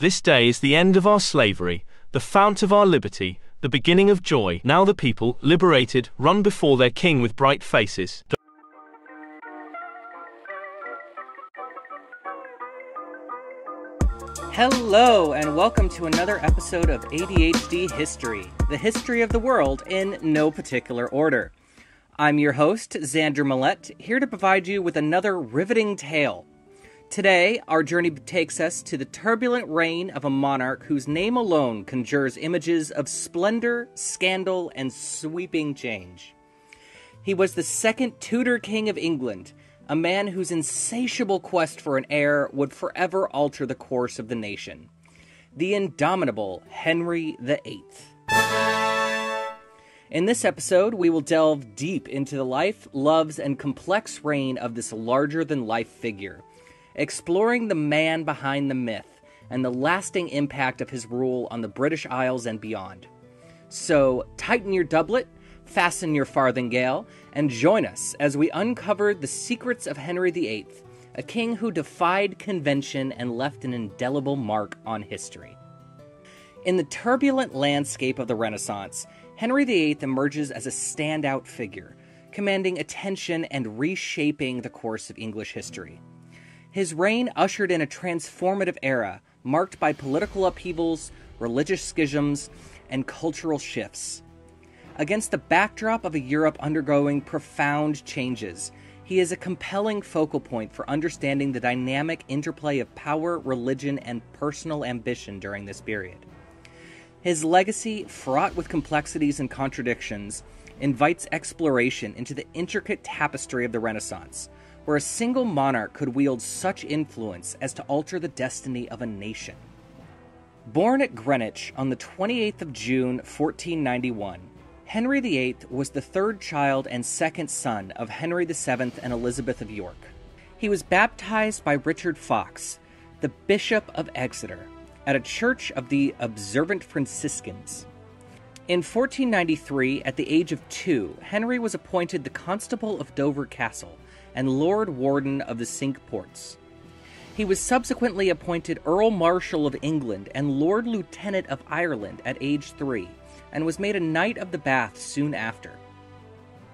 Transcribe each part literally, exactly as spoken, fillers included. This day is the end of our slavery, the fount of our liberty, the beginning of joy. Now the people, liberated, run before their king with bright faces. Hello, and welcome to another episode of A D H D History, the history of the world in no particular order. I'm your host, Xander Millette, here to provide you with another riveting tale. Today, our journey takes us to the turbulent reign of a monarch whose name alone conjures images of splendor, scandal, and sweeping change. He was the second Tudor King of England, a man whose insatiable quest for an heir would forever alter the course of the nation. The indomitable Henry the Eighth. In this episode, we will delve deep into the life, loves, and complex reign of this larger-than-life figure, exploring the man behind the myth and the lasting impact of his rule on the British Isles and beyond. So, tighten your doublet, fasten your farthingale, and join us as we uncover the secrets of Henry the Eighth, a king who defied convention and left an indelible mark on history. In the turbulent landscape of the Renaissance, Henry the Eighth emerges as a standout figure, commanding attention and reshaping the course of English history. His reign ushered in a transformative era marked by political upheavals, religious schisms, and cultural shifts. Against the backdrop of a Europe undergoing profound changes, he is a compelling focal point for understanding the dynamic interplay of power, religion, and personal ambition during this period. His legacy, fraught with complexities and contradictions, invites exploration into the intricate tapestry of the Renaissance, where a single monarch could wield such influence as to alter the destiny of a nation. Born at Greenwich on the twenty-eighth of June, fourteen ninety-one, Henry the Eighth was the third child and second son of Henry the Seventh and Elizabeth of York. He was baptized by Richard Fox, the Bishop of Exeter, at a church of the Observant Franciscans. In fourteen ninety-three, at the age of two, Henry was appointed the Constable of Dover Castle and Lord Warden of the Cinque Ports. He was subsequently appointed Earl Marshal of England and Lord Lieutenant of Ireland at age three, and was made a Knight of the Bath soon after.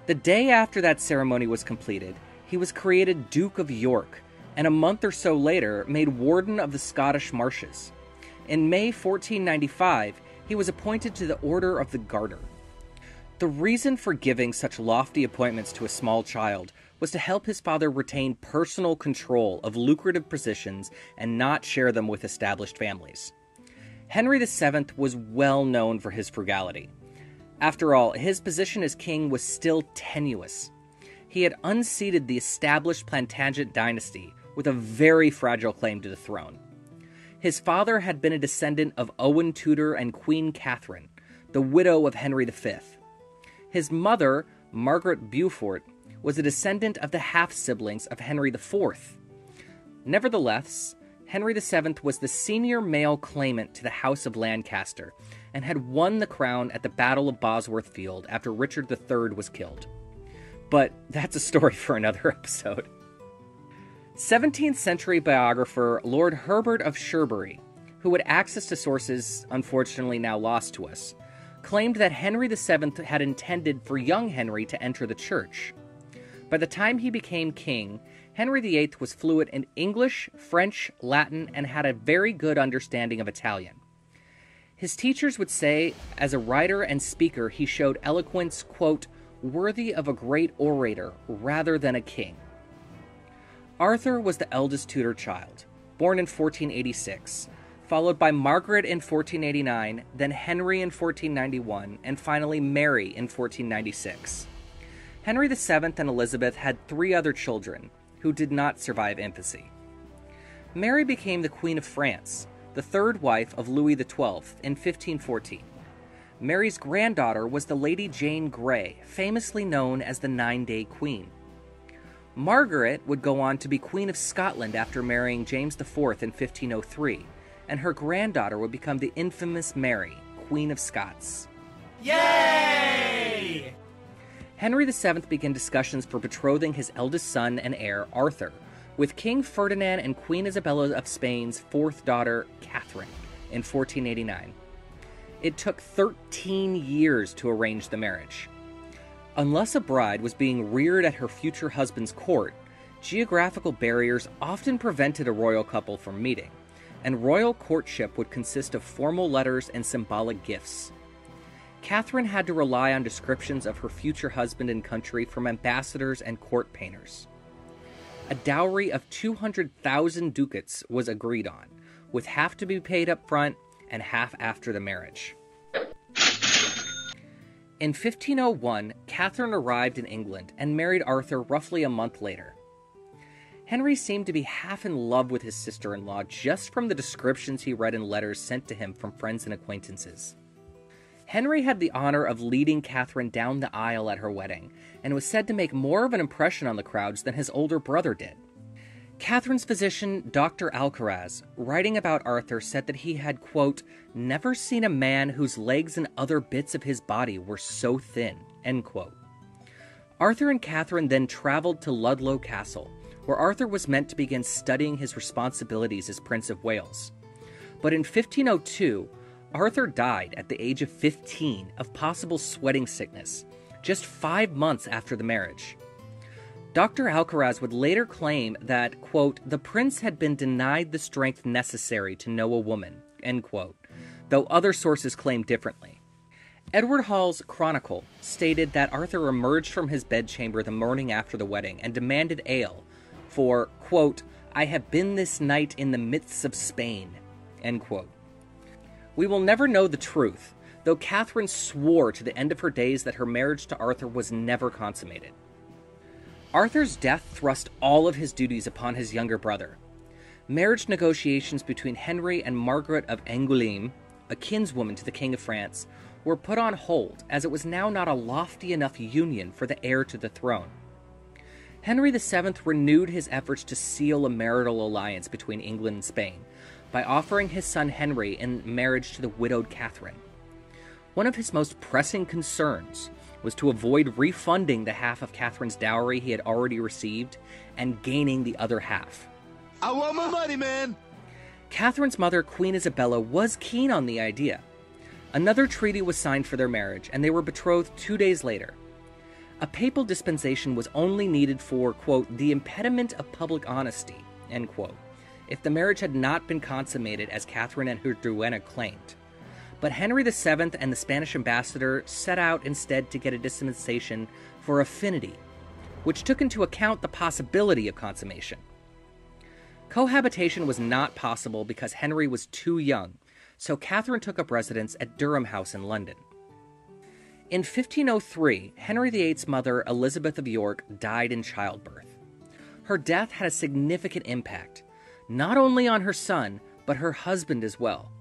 The day after that ceremony was completed, he was created Duke of York, and a month or so later made Warden of the Scottish Marches. In May fourteen ninety-five, he was appointed to the Order of the Garter. The reason for giving such lofty appointments to a small child was to help his father retain personal control of lucrative positions and not share them with established families. Henry the Seventh was well known for his frugality. After all, his position as king was still tenuous. He had unseated the established Plantagenet dynasty with a very fragile claim to the throne. His father had been a descendant of Owen Tudor and Queen Catherine, the widow of Henry the Fifth. His mother, Margaret Beaufort, was a descendant of the half-siblings of Henry the Fourth. Nevertheless, Henry the Seventh was the senior male claimant to the House of Lancaster and had won the crown at the Battle of Bosworth Field after Richard the Third was killed. But that's a story for another episode. seventeenth century biographer Lord Herbert of Cherbury, who had access to sources unfortunately now lost to us, claimed that Henry the Seventh had intended for young Henry to enter the church. By the time he became king, Henry the Eighth was fluent in English, French, Latin, and had a very good understanding of Italian. His teachers would say, as a writer and speaker, he showed eloquence, quote, worthy of a great orator rather than a king. Arthur was the eldest Tudor child, born in fourteen eighty-six, followed by Margaret in fourteen eighty-nine, then Henry in fourteen ninety-one, and finally Mary in fourteen ninety-six. Henry the Seventh and Elizabeth had three other children, who did not survive infancy. Mary became the Queen of France, the third wife of Louis the Twelfth, in fifteen fourteen. Mary's granddaughter was the Lady Jane Grey, famously known as the Nine-Day Queen. Margaret would go on to be Queen of Scotland after marrying James the Fourth in fifteen oh three, and her granddaughter would become the infamous Mary, Queen of Scots. Yay! Henry the Seventh began discussions for betrothing his eldest son and heir, Arthur, with King Ferdinand and Queen Isabella of Spain's fourth daughter, Catherine, in fourteen eighty-nine. It took thirteen years to arrange the marriage. Unless a bride was being reared at her future husband's court, geographical barriers often prevented a royal couple from meeting, and royal courtship would consist of formal letters and symbolic gifts. Catherine had to rely on descriptions of her future husband and country from ambassadors and court painters. A dowry of two hundred thousand ducats was agreed on, with half to be paid up front and half after the marriage. In fifteen oh one, Catherine arrived in England and married Arthur roughly a month later. Henry seemed to be half in love with his sister-in-law just from the descriptions he read in letters sent to him from friends and acquaintances. Henry had the honor of leading Catherine down the aisle at her wedding, and was said to make more of an impression on the crowds than his older brother did. Catherine's physician, Doctor Alcaraz, writing about Arthur, said that he had, quote, never seen a man whose legs and other bits of his body were so thin, end quote. Arthur and Catherine then traveled to Ludlow Castle, where Arthur was meant to begin studying his responsibilities as Prince of Wales. But in fifteen oh two, Arthur died at the age of fifteen of possible sweating sickness, just five months after the marriage. Doctor Alcaraz would later claim that, quote, the prince had been denied the strength necessary to know a woman, end quote, though other sources claim differently. Edward Hall's Chronicle stated that Arthur emerged from his bedchamber the morning after the wedding and demanded ale for, quote, I have been this night in the midst of Spain, end quote. We will never know the truth, though Catherine swore to the end of her days that her marriage to Arthur was never consummated. Arthur's death thrust all of his duties upon his younger brother. Marriage negotiations between Henry and Margaret of Angoulême, a kinswoman to the King of France, were put on hold as it was now not a lofty enough union for the heir to the throne. Henry the seventh renewed his efforts to seal a marital alliance between England and Spain by offering his son Henry in marriage to the widowed Catherine. One of his most pressing concerns was to avoid refunding the half of Catherine's dowry he had already received and gaining the other half. I want my money, man! Catherine's mother, Queen Isabella, was keen on the idea. Another treaty was signed for their marriage, and they were betrothed two days later. A papal dispensation was only needed for, quote, the impediment of public honesty, end quote, if the marriage had not been consummated as Catherine and her duenna claimed. But Henry the seventh and the Spanish ambassador set out instead to get a dispensation for affinity, which took into account the possibility of consummation. Cohabitation was not possible because Henry was too young, so Catherine took up residence at Durham House in London. In fifteen oh three, Henry the eighth's mother, Elizabeth of York, died in childbirth. Her death had a significant impact, not only on her son, but her husband as well.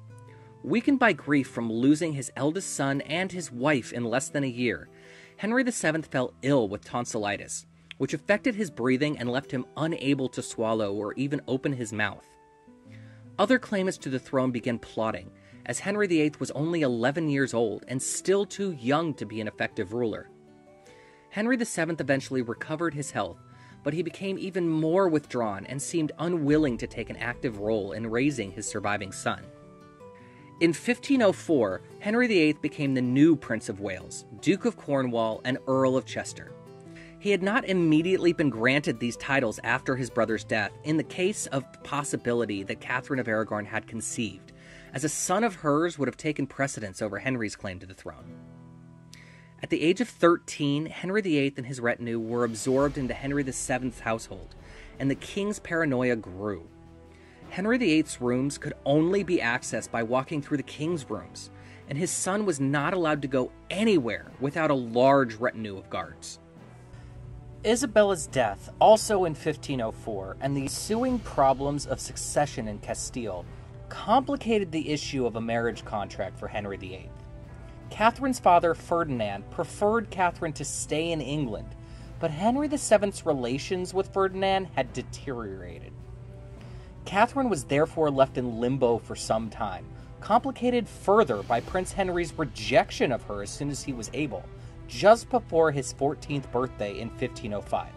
Weakened by grief from losing his eldest son and his wife in less than a year, Henry the seventh fell ill with tonsillitis, which affected his breathing and left him unable to swallow or even open his mouth. Other claimants to the throne began plotting, as Henry the eighth was only eleven years old and still too young to be an effective ruler. Henry the seventh eventually recovered his health, but he became even more withdrawn and seemed unwilling to take an active role in raising his surviving son. In fifteen oh four, Henry the eighth became the new Prince of Wales, Duke of Cornwall, and Earl of Chester. He had not immediately been granted these titles after his brother's death in the case of the possibility that Catherine of Aragon had conceived, as a son of hers would have taken precedence over Henry's claim to the throne. At the age of thirteen, Henry the eighth and his retinue were absorbed into Henry the seventh's household, and the king's paranoia grew. Henry the eighth's rooms could only be accessed by walking through the king's rooms, and his son was not allowed to go anywhere without a large retinue of guards. Isabella's death, also in fifteen oh four, and the ensuing problems of succession in Castile, complicated the issue of a marriage contract for Henry the eighth. Catherine's father, Ferdinand, preferred Catherine to stay in England, but Henry the seventh's relations with Ferdinand had deteriorated. Catherine was therefore left in limbo for some time, complicated further by Prince Henry's rejection of her as soon as he was able, just before his fourteenth birthday in fifteen oh five.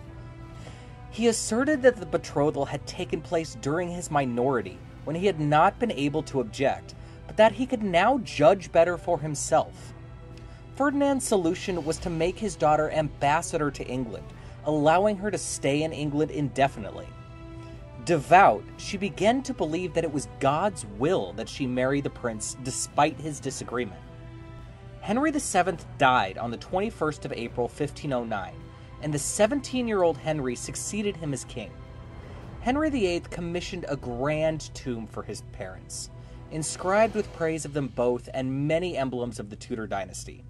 He asserted that the betrothal had taken place during his minority, when he had not been able to object, but that he could now judge better for himself. Ferdinand's solution was to make his daughter ambassador to England, allowing her to stay in England indefinitely. Devout, she began to believe that it was God's will that she marry the prince despite his disagreement. Henry the seventh died on the twenty-first of April fifteen oh nine, and the seventeen-year-old Henry succeeded him as king. Henry the eighth commissioned a grand tomb for his parents, inscribed with praise of them both and many emblems of the Tudor dynasty.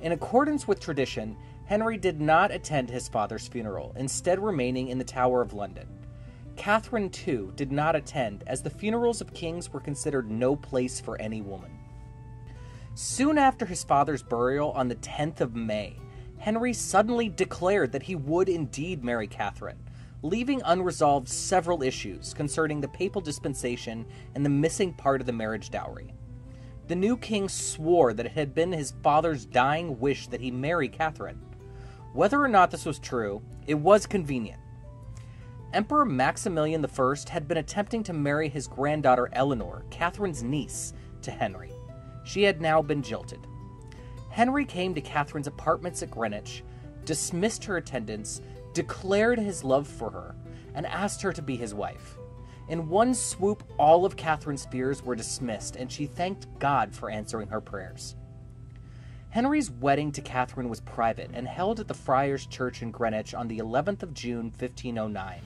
In accordance with tradition, Henry did not attend his father's funeral, instead remaining in the Tower of London. Catherine, too, did not attend, as the funerals of kings were considered no place for any woman. Soon after his father's burial on the tenth of May, Henry suddenly declared that he would indeed marry Catherine, leaving unresolved several issues concerning the papal dispensation and the missing part of the marriage dowry. The new king swore that it had been his father's dying wish that he marry Catherine. Whether or not this was true, it was convenient. Emperor Maximilian the First had been attempting to marry his granddaughter Eleanor, Catherine's niece, to Henry. She had now been jilted. Henry came to Catherine's apartments at Greenwich, dismissed her attendants, declared his love for her, and asked her to be his wife. In one swoop, all of Catherine's fears were dismissed, and she thanked God for answering her prayers. Henry's wedding to Catherine was private and held at the Friars' Church in Greenwich on the eleventh of June fifteen oh nine.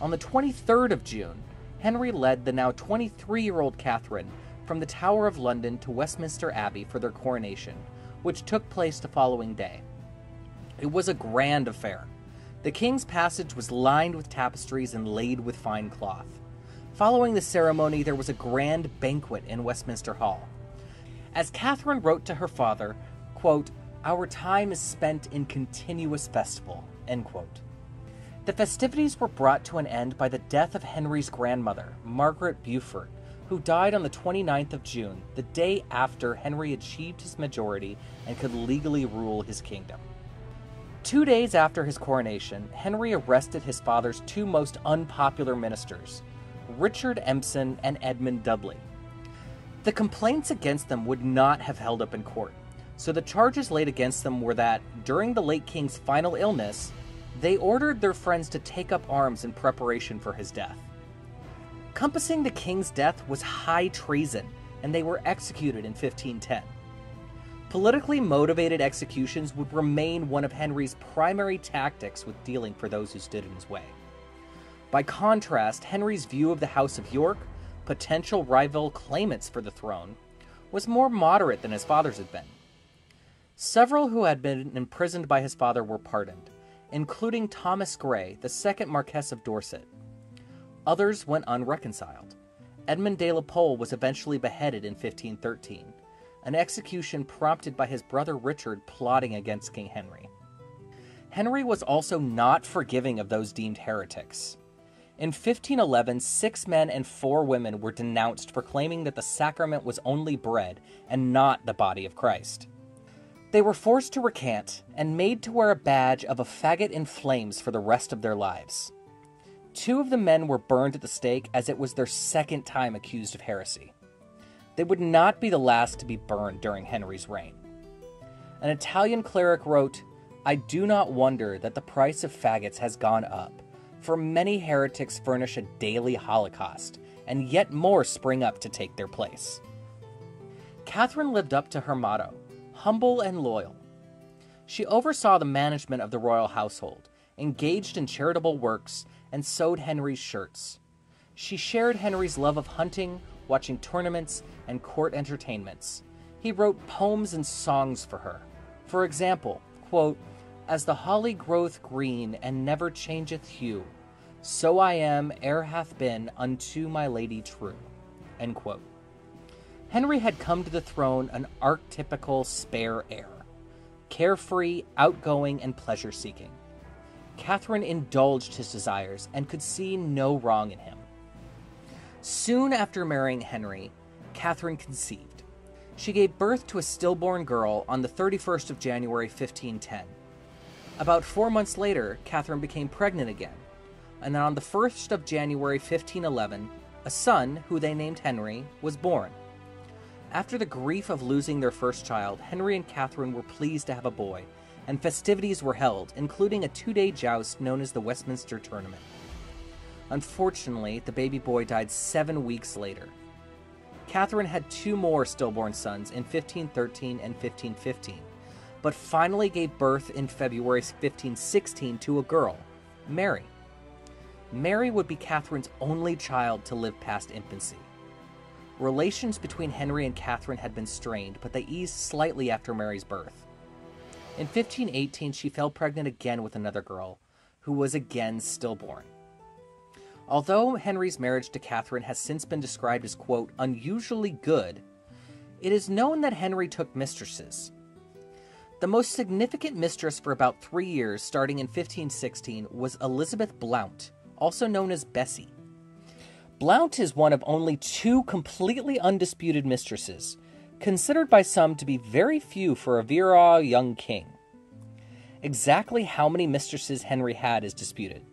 On the twenty-third of June, Henry led the now twenty-three-year-old Catherine from the Tower of London to Westminster Abbey for their coronation, which took place the following day. It was a grand affair. The king's passage was lined with tapestries and laid with fine cloth. Following the ceremony, there was a grand banquet in Westminster Hall. As Catherine wrote to her father, quote, "Our time is spent in continuous festival," end quote. The festivities were brought to an end by the death of Henry's grandmother, Margaret Beaufort, who died on the twenty-ninth of June, the day after Henry achieved his majority and could legally rule his kingdom. Two days after his coronation, Henry arrested his father's two most unpopular ministers, Richard Empson and Edmund Dudley. The complaints against them would not have held up in court, so the charges laid against them were that, during the late king's final illness, they ordered their friends to take up arms in preparation for his death. Compassing the king's death was high treason, and they were executed in fifteen ten. Politically motivated executions would remain one of Henry's primary tactics with dealing for those who stood in his way. By contrast, Henry's view of the House of York, potential rival claimants for the throne, was more moderate than his father's had been. Several who had been imprisoned by his father were pardoned, including Thomas Grey, the second Marquess of Dorset. Others went unreconciled. Edmund de la Pole was eventually beheaded in fifteen thirteen, an execution prompted by his brother Richard plotting against King Henry. Henry was also not forgiving of those deemed heretics. In fifteen eleven, six men and four women were denounced for claiming that the sacrament was only bread and not the body of Christ. They were forced to recant and made to wear a badge of a faggot in flames for the rest of their lives. Two of the men were burned at the stake, as it was their second time accused of heresy. They would not be the last to be burned during Henry's reign. An Italian cleric wrote, "I do not wonder that the price of faggots has gone up, for many heretics furnish a daily holocaust, and yet more spring up to take their place." Catherine lived up to her motto, humble and loyal. She oversaw the management of the royal household, engaged in charitable works, and sewed Henry's shirts. She shared Henry's love of hunting, watching tournaments, and court entertainments. He wrote poems and songs for her. For example, quote, "As the holly groweth green, and never changeth hue, so I am, ere hath been, unto my lady true," end quote. Henry had come to the throne an archetypical spare heir, carefree, outgoing, and pleasure-seeking. Catherine indulged his desires and could see no wrong in him. Soon after marrying Henry, Catherine conceived. She gave birth to a stillborn girl on the thirty-first of January fifteen ten. About four months later, Catherine became pregnant again, and then on the first of January fifteen eleven, a son, who they named Henry, was born. After the grief of losing their first child, Henry and Catherine were pleased to have a boy, and festivities were held, including a two-day joust known as the Westminster Tournament. Unfortunately, the baby boy died seven weeks later. Catherine had two more stillborn sons in fifteen thirteen and fifteen fifteen, but finally gave birth in February fifteen sixteen to a girl, Mary. Mary would be Catherine's only child to live past infancy. Relations between Henry and Catherine had been strained, but they eased slightly after Mary's birth. In fifteen eighteen, she fell pregnant again with another girl, who was again stillborn. Although Henry's marriage to Catherine has since been described as, quote, unusually good, it is known that Henry took mistresses. The most significant mistress for about three years, starting in fifteen sixteen, was Elizabeth Blount, also known as Bessie. Blount is one of only two completely undisputed mistresses, considered by some to be very few for a virile young king. Exactly how many mistresses Henry had is disputed.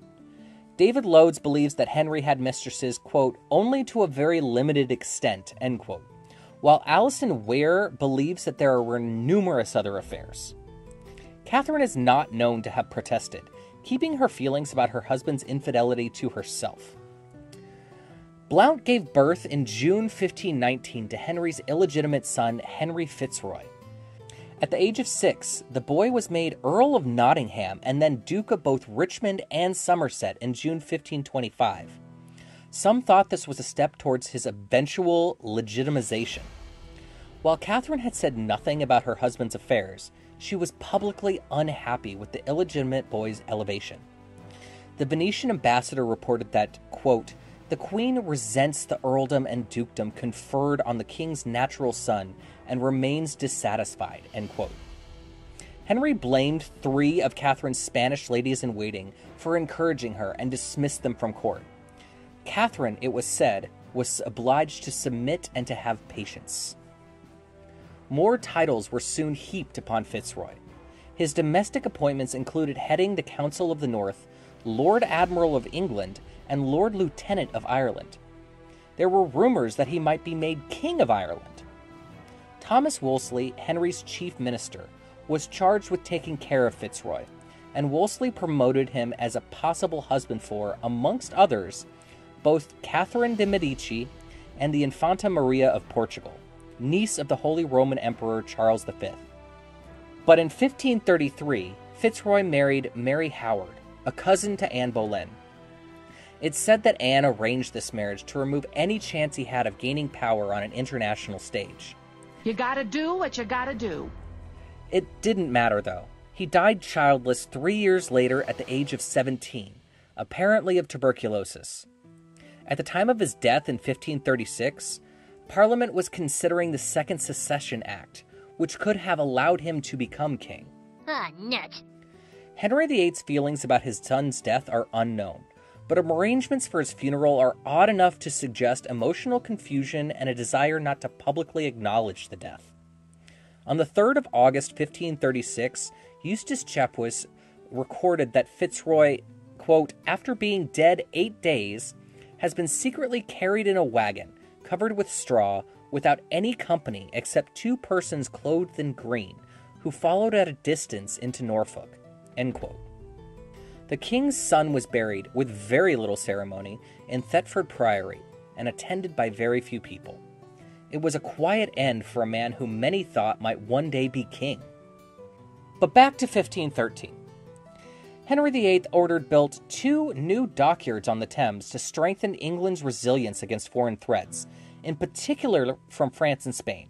David Lodes believes that Henry had mistresses, quote, only to a very limited extent, end quote, while Allison Weir believes that there were numerous other affairs. Catherine is not known to have protested, keeping her feelings about her husband's infidelity to herself. Blount gave birth in June fifteen nineteen to Henry's illegitimate son, Henry Fitzroy. At the age of six, the boy was made Earl of Nottingham and then Duke of both Richmond and Somerset in June fifteen twenty-five. Some thought this was a step towards his eventual legitimization. While Catherine had said nothing about her husband's affairs, she was publicly unhappy with the illegitimate boy's elevation. The Venetian ambassador reported that, quote, the Queen resents the earldom and dukedom conferred on the king's natural son and remains dissatisfied, end quote. Henry blamed three of Catherine's Spanish ladies-in-waiting for encouraging her and dismissed them from court. Catherine, it was said, was obliged to submit and to have patience. More titles were soon heaped upon Fitzroy. His domestic appointments included heading the Council of the North, Lord Admiral of England, and Lord Lieutenant of Ireland. There were rumors that he might be made King of Ireland. Thomas Wolseley, Henry's chief minister, was charged with taking care of Fitzroy, and Wolseley promoted him as a possible husband for, amongst others, both Catherine de' Medici and the Infanta Maria of Portugal, niece of the Holy Roman Emperor Charles the Fifth. But in fifteen thirty-three, Fitzroy married Mary Howard, a cousin to Anne Boleyn. It's said that Anne arranged this marriage to remove any chance he had of gaining power on an international stage. You gotta do what you gotta do. It didn't matter, though. He died childless three years later at the age of seventeen, apparently of tuberculosis. At the time of his death in fifteen thirty-six, Parliament was considering the Second Succession Act, which could have allowed him to become king. Ah, nuts. Henry the Eighth's feelings about his son's death are unknown, but arrangements for his funeral are odd enough to suggest emotional confusion and a desire not to publicly acknowledge the death. On the third of August fifteen thirty-six, Eustace Chapwis recorded that Fitzroy, quote, after being dead eight days, has been secretly carried in a wagon, covered with straw, without any company except two persons clothed in green, who followed at a distance into Norfolk, end quote. The king's son was buried, with very little ceremony, in Thetford Priory, and attended by very few people. It was a quiet end for a man who many thought might one day be king. But back to fifteen thirteen. Henry the Eighth ordered built two new dockyards on the Thames to strengthen England's resilience against foreign threats, in particular from France and Spain.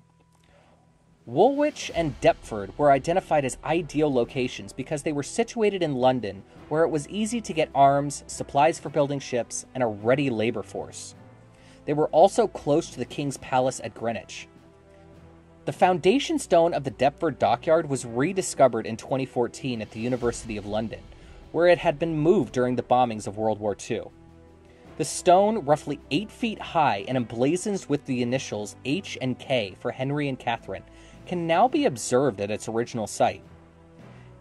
Woolwich and Deptford were identified as ideal locations because they were situated in London, where it was easy to get arms, supplies for building ships, and a ready labor force. They were also close to the King's Palace at Greenwich. The foundation stone of the Deptford Dockyard was rediscovered in twenty fourteen at the University of London, where it had been moved during the bombings of World War Two. The stone, roughly eight feet high and emblazoned with the initials H and K for Henry and Catherine, can now be observed at its original site.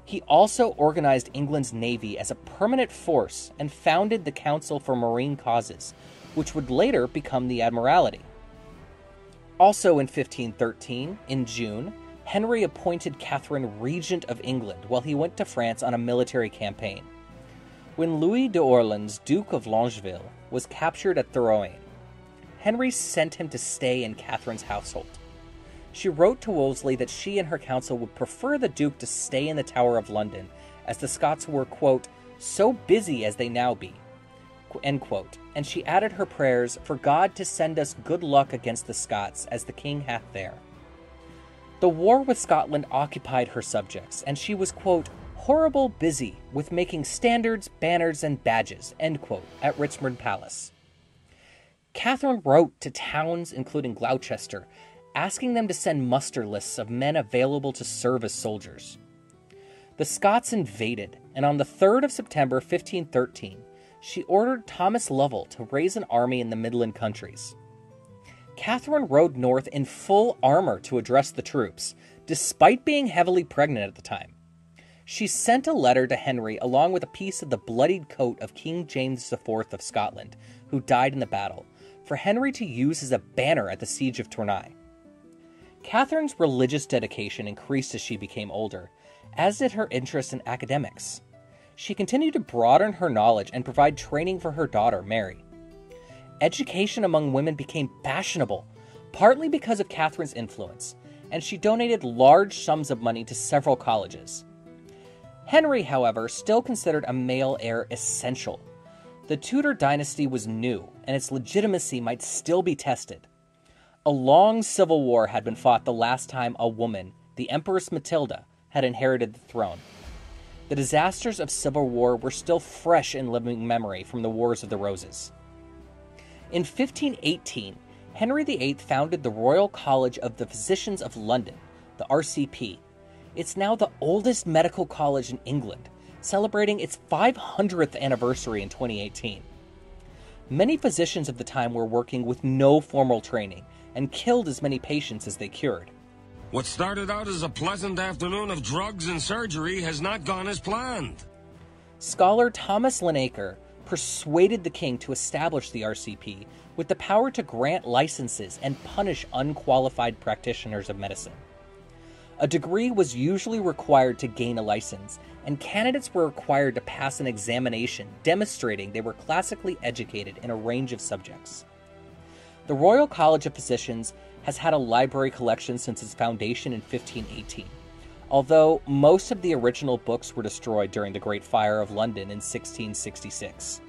He also organized England's navy as a permanent force and founded the Council for Marine Causes, which would later become the Admiralty. Also in fifteen thirteen, in June, Henry appointed Catherine regent of England while he went to France on a military campaign. When Louis d'Orleans, Duke of Longueville, was captured at Thorouaine, Henry sent him to stay in Catherine's household. She wrote to Wolsey that she and her council would prefer the Duke to stay in the Tower of London, as the Scots were, quote, so busy as they now be, end quote, and she added her prayers for God to send us good luck against the Scots, as the king hath there. The war with Scotland occupied her subjects, and she was, quote, horrible busy with making standards, banners, and badges, end quote, at Richmond Palace. Catherine wrote to towns, including Gloucester, asking them to send muster lists of men available to serve as soldiers. The Scots invaded, and on the third of September fifteen thirteen, she ordered Thomas Lovell to raise an army in the Midland countries. Catherine rode north in full armor to address the troops, despite being heavily pregnant at the time. She sent a letter to Henry along with a piece of the bloodied coat of King James the fourth of Scotland, who died in the battle, for Henry to use as a banner at the siege of Tournai. Catherine's religious dedication increased as she became older, as did her interest in academics. She continued to broaden her knowledge and provide training for her daughter, Mary. Education among women became fashionable, partly because of Catherine's influence, and she donated large sums of money to several colleges. Henry, however, still considered a male heir essential. The Tudor dynasty was new, and its legitimacy might still be tested. A long civil war had been fought the last time a woman, the Empress Matilda, had inherited the throne. The disasters of civil war were still fresh in living memory from the Wars of the Roses. In fifteen eighteen, Henry the eighth founded the Royal College of the Physicians of London, the R C P. It's now the oldest medical college in England, celebrating its five hundredth anniversary in twenty eighteen. Many physicians of the time were working with no formal training, and killed as many patients as they cured. What started out as a pleasant afternoon of drugs and surgery has not gone as planned. Scholar Thomas Linacre persuaded the king to establish the R C P with the power to grant licenses and punish unqualified practitioners of medicine. A degree was usually required to gain a license, and candidates were required to pass an examination demonstrating they were classically educated in a range of subjects. The Royal College of Physicians has had a library collection since its foundation in fifteen eighteen, although most of the original books were destroyed during the Great Fire of London in sixteen sixty-six.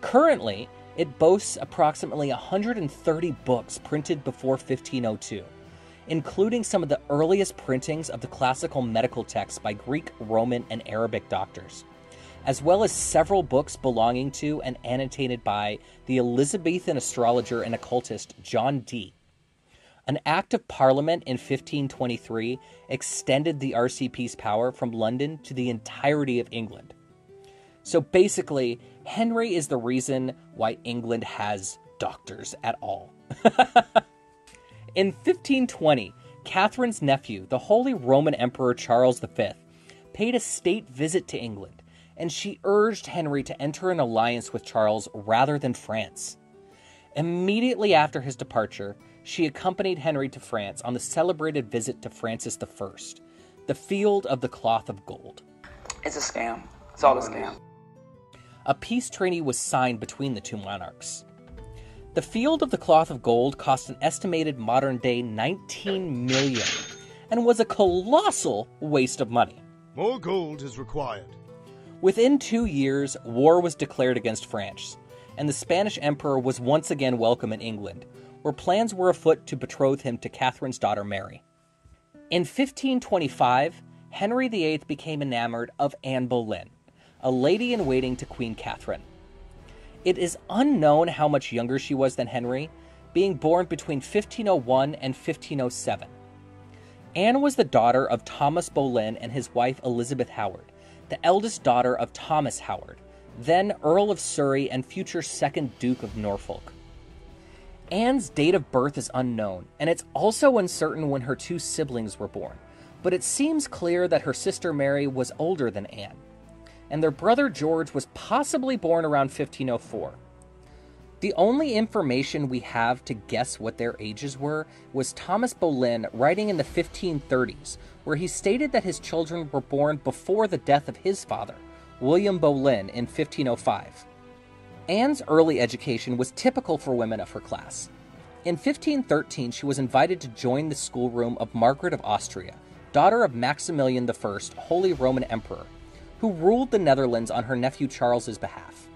Currently, it boasts approximately one hundred thirty books printed before fifteen oh two, including some of the earliest printings of the classical medical texts by Greek, Roman, and Arabic doctors, as well as several books belonging to and annotated by the Elizabethan astrologer and occultist John Dee. An act of Parliament in fifteen twenty-three extended the R C P's power from London to the entirety of England. So basically, Henry is the reason why England has doctors at all. In fifteen twenty, Catherine's nephew, the Holy Roman Emperor Charles the fifth, paid a state visit to England, and she urged Henry to enter an alliance with Charles rather than France. Immediately after his departure, she accompanied Henry to France on the celebrated visit to Francis the first, the Field of the Cloth of Gold. It's a scam. It's all a scam. A peace treaty was signed between the two monarchs. The Field of the Cloth of Gold cost an estimated modern-day nineteen million dollars and was a colossal waste of money. More gold is required. Within two years, war was declared against France, and the Spanish emperor was once again welcome in England, where plans were afoot to betroth him to Catherine's daughter Mary. In fifteen twenty-five, Henry the eighth became enamored of Anne Boleyn, a lady-in-waiting to Queen Catherine. It is unknown how much younger she was than Henry, being born between fifteen oh one and fifteen oh seven. Anne was the daughter of Thomas Boleyn and his wife Elizabeth Howard, the eldest daughter of Thomas Howard, then Earl of Surrey and future second Duke of Norfolk. Anne's date of birth is unknown, and it's also uncertain when her two siblings were born, but it seems clear that her sister Mary was older than Anne, and their brother George was possibly born around fifteen oh four. The only information we have to guess what their ages were was Thomas Boleyn writing in the fifteen thirties, where he stated that his children were born before the death of his father, William Boleyn, in fifteen oh five. Anne's early education was typical for women of her class. In fifteen thirteen, she was invited to join the schoolroom of Margaret of Austria, daughter of Maximilian the First, Holy Roman Emperor, who ruled the Netherlands on her nephew Charles's behalf.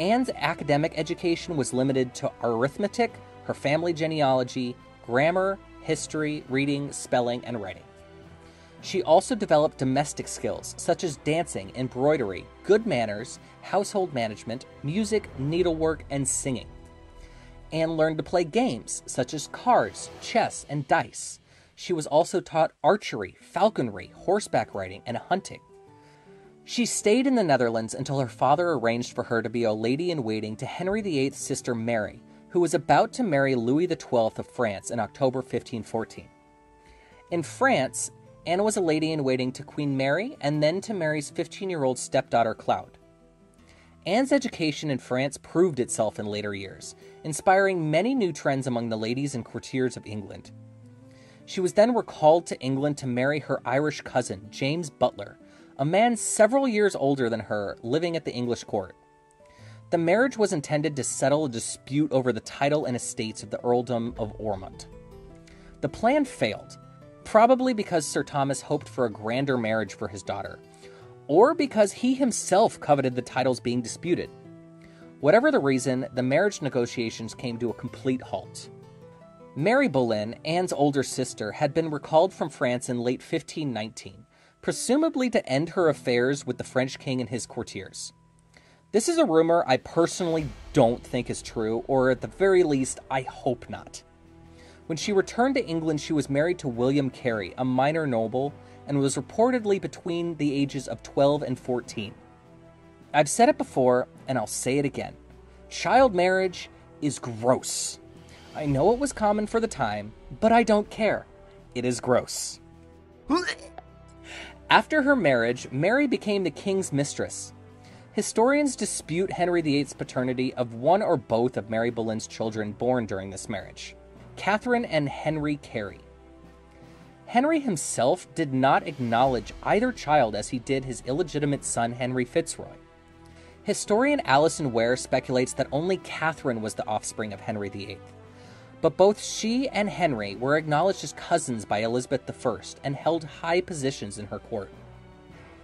Anne's academic education was limited to arithmetic, her family genealogy, grammar, history, reading, spelling, and writing. She also developed domestic skills such as dancing, embroidery, good manners, household management, music, needlework, and singing. Anne learned to play games such as cards, chess, and dice. She was also taught archery, falconry, horseback riding, and hunting. She stayed in the Netherlands until her father arranged for her to be a lady-in-waiting to Henry the Eighth's sister Mary, who was about to marry Louis the Twelfth of France in October fifteen fourteen. In France, Anne was a lady-in-waiting to Queen Mary and then to Mary's fifteen-year-old stepdaughter Claude. Anne's education in France proved itself in later years, inspiring many new trends among the ladies and courtiers of England. She was then recalled to England to marry her Irish cousin, James Butler, a man several years older than her, living at the English court. The marriage was intended to settle a dispute over the title and estates of the earldom of Ormond. The plan failed, probably because Sir Thomas hoped for a grander marriage for his daughter, or because he himself coveted the titles being disputed. Whatever the reason, the marriage negotiations came to a complete halt. Mary Boleyn, Anne's older sister, had been recalled from France in late fifteen nineteen, presumably to end her affairs with the French king and his courtiers. This is a rumor I personally don't think is true, or at the very least, I hope not. When she returned to England, she was married to William Carey, a minor noble, and was reportedly between the ages of twelve and fourteen. I've said it before, and I'll say it again. Child marriage is gross. I know it was common for the time, but I don't care. It is gross. After her marriage, Mary became the king's mistress. Historians dispute Henry the Eighth's paternity of one or both of Mary Boleyn's children born during this marriage, Catherine and Henry Carey. Henry himself did not acknowledge either child as he did his illegitimate son Henry Fitzroy. Historian Alison Ware speculates that only Catherine was the offspring of Henry the Eighth, but both she and Henry were acknowledged as cousins by Elizabeth the First and held high positions in her court.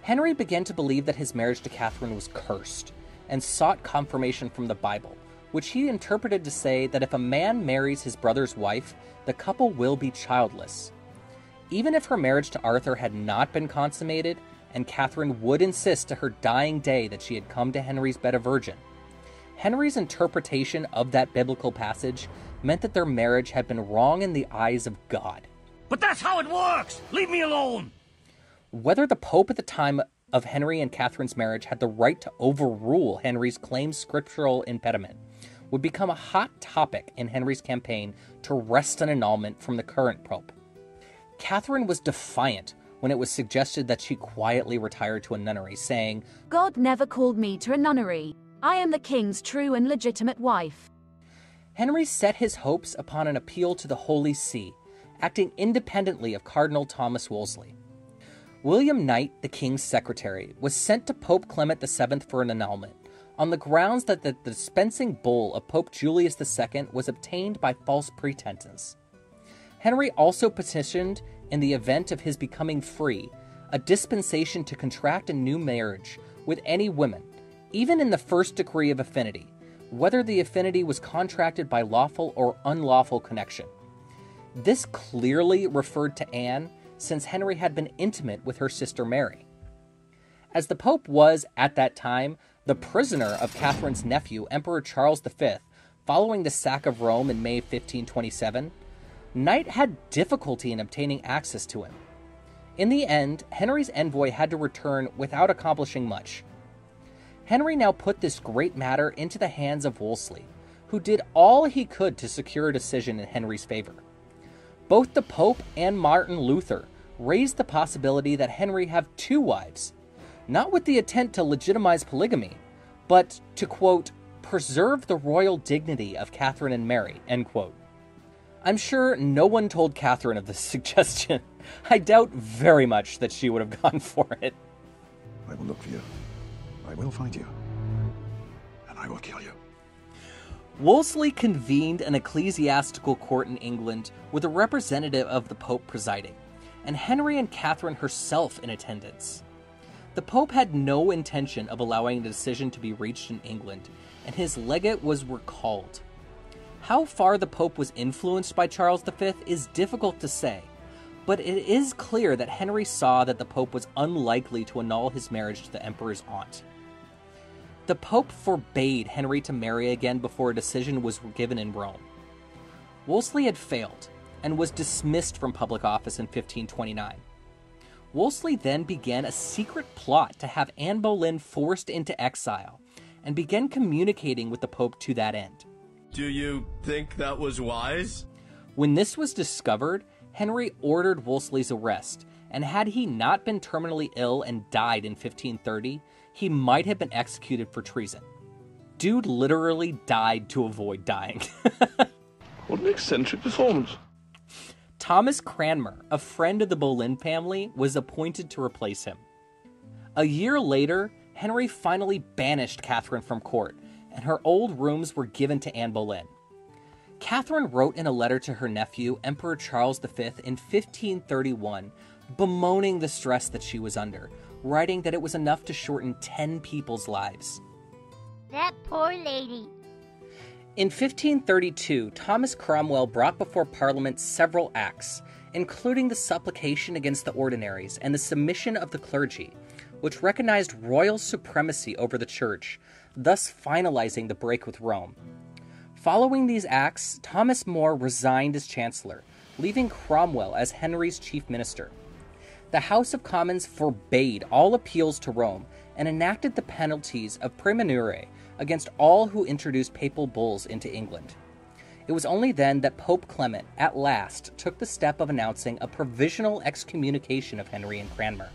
Henry began to believe that his marriage to Catherine was cursed, and sought confirmation from the Bible, which he interpreted to say that if a man marries his brother's wife, the couple will be childless. Even if her marriage to Arthur had not been consummated, and Catherine would insist to her dying day that she had come to Henry's bed a virgin, Henry's interpretation of that biblical passage meant that their marriage had been wrong in the eyes of God. But that's how it works! Leave me alone! Whether the Pope at the time of Henry and Catherine's marriage had the right to overrule Henry's claimed scriptural impediment would become a hot topic in Henry's campaign to wrest an annulment from the current Pope. Catherine was defiant when it was suggested that she quietly retire to a nunnery, saying, "God never called me to a nunnery. I am the king's true and legitimate wife." Henry set his hopes upon an appeal to the Holy See, acting independently of Cardinal Thomas Wolsey. William Knight, the king's secretary, was sent to Pope Clement the Seventh for an annulment, on the grounds that the dispensing bull of Pope Julius the Second was obtained by false pretenses. Henry also petitioned, in the event of his becoming free, a dispensation to contract a new marriage with any woman, even in the first degree of affinity, whether the affinity was contracted by lawful or unlawful connection. This clearly referred to Anne, since Henry had been intimate with her sister Mary. As the Pope was, at that time, the prisoner of Catherine's nephew, Emperor Charles the Fifth, following the sack of Rome in May fifteen twenty-seven, Knight had difficulty in obtaining access to him. In the end, Henry's envoy had to return without accomplishing much. Henry now put this great matter into the hands of Wolsey, who did all he could to secure a decision in Henry's favor. Both the Pope and Martin Luther raised the possibility that Henry have two wives, not with the intent to legitimize polygamy, but to, quote, preserve the royal dignity of Catherine and Mary, end quote. I'm sure no one told Catherine of this suggestion. I doubt very much that she would have gone for it. I will look for you. I will find you. And I will kill you. Wolsey convened an ecclesiastical court in England with a representative of the Pope presiding, and Henry and Catherine herself in attendance. The Pope had no intention of allowing a decision to be reached in England, and his legate was recalled. How far the Pope was influenced by Charles the Fifth is difficult to say, but it is clear that Henry saw that the Pope was unlikely to annul his marriage to the Emperor's aunt. The Pope forbade Henry to marry again before a decision was given in Rome. Wolsey had failed, and was dismissed from public office in fifteen twenty-nine. Wolsey then began a secret plot to have Anne Boleyn forced into exile, and began communicating with the Pope to that end. Do you think that was wise? When this was discovered, Henry ordered Wolsey's arrest, and had he not been terminally ill and died in fifteen thirty, he might have been executed for treason. Dude literally died to avoid dying. What an eccentric performance. Thomas Cranmer, a friend of the Boleyn family, was appointed to replace him. A year later, Henry finally banished Catherine from court, and her old rooms were given to Anne Boleyn. Catherine wrote in a letter to her nephew, Emperor Charles the Fifth, in fifteen thirty-one, bemoaning the stress that she was under, writing that it was enough to shorten ten people's lives. That poor lady. In fifteen thirty-two, Thomas Cromwell brought before Parliament several acts, including the supplication against the ordinaries and the submission of the clergy, which recognized royal supremacy over the church, thus finalizing the break with Rome. Following these acts, Thomas More resigned as chancellor, leaving Cromwell as Henry's chief minister. The House of Commons forbade all appeals to Rome and enacted the penalties of praemunire against all who introduced papal bulls into England. It was only then that Pope Clement, at last, took the step of announcing a provisional excommunication of Henry and Cranmer.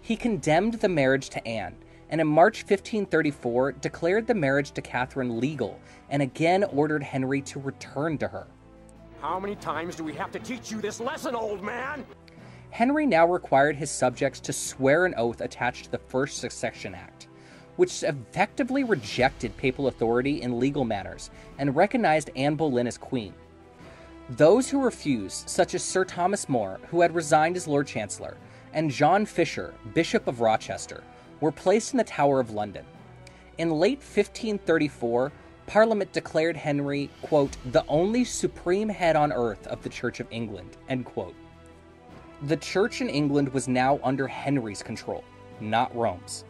He condemned the marriage to Anne, and in March fifteen thirty-four declared the marriage to Catherine legal, and again ordered Henry to return to her. How many times do we have to teach you this lesson, old man? Henry now required his subjects to swear an oath attached to the First Succession Act, which effectively rejected papal authority in legal matters and recognized Anne Boleyn as queen. Those who refused, such as Sir Thomas More, who had resigned as Lord Chancellor, and John Fisher, Bishop of Rochester, were placed in the Tower of London. In late fifteen thirty-four, Parliament declared Henry, quote, the only supreme head on earth of the Church of England, end quote. The Church in England was now under Henry's control, not Rome's.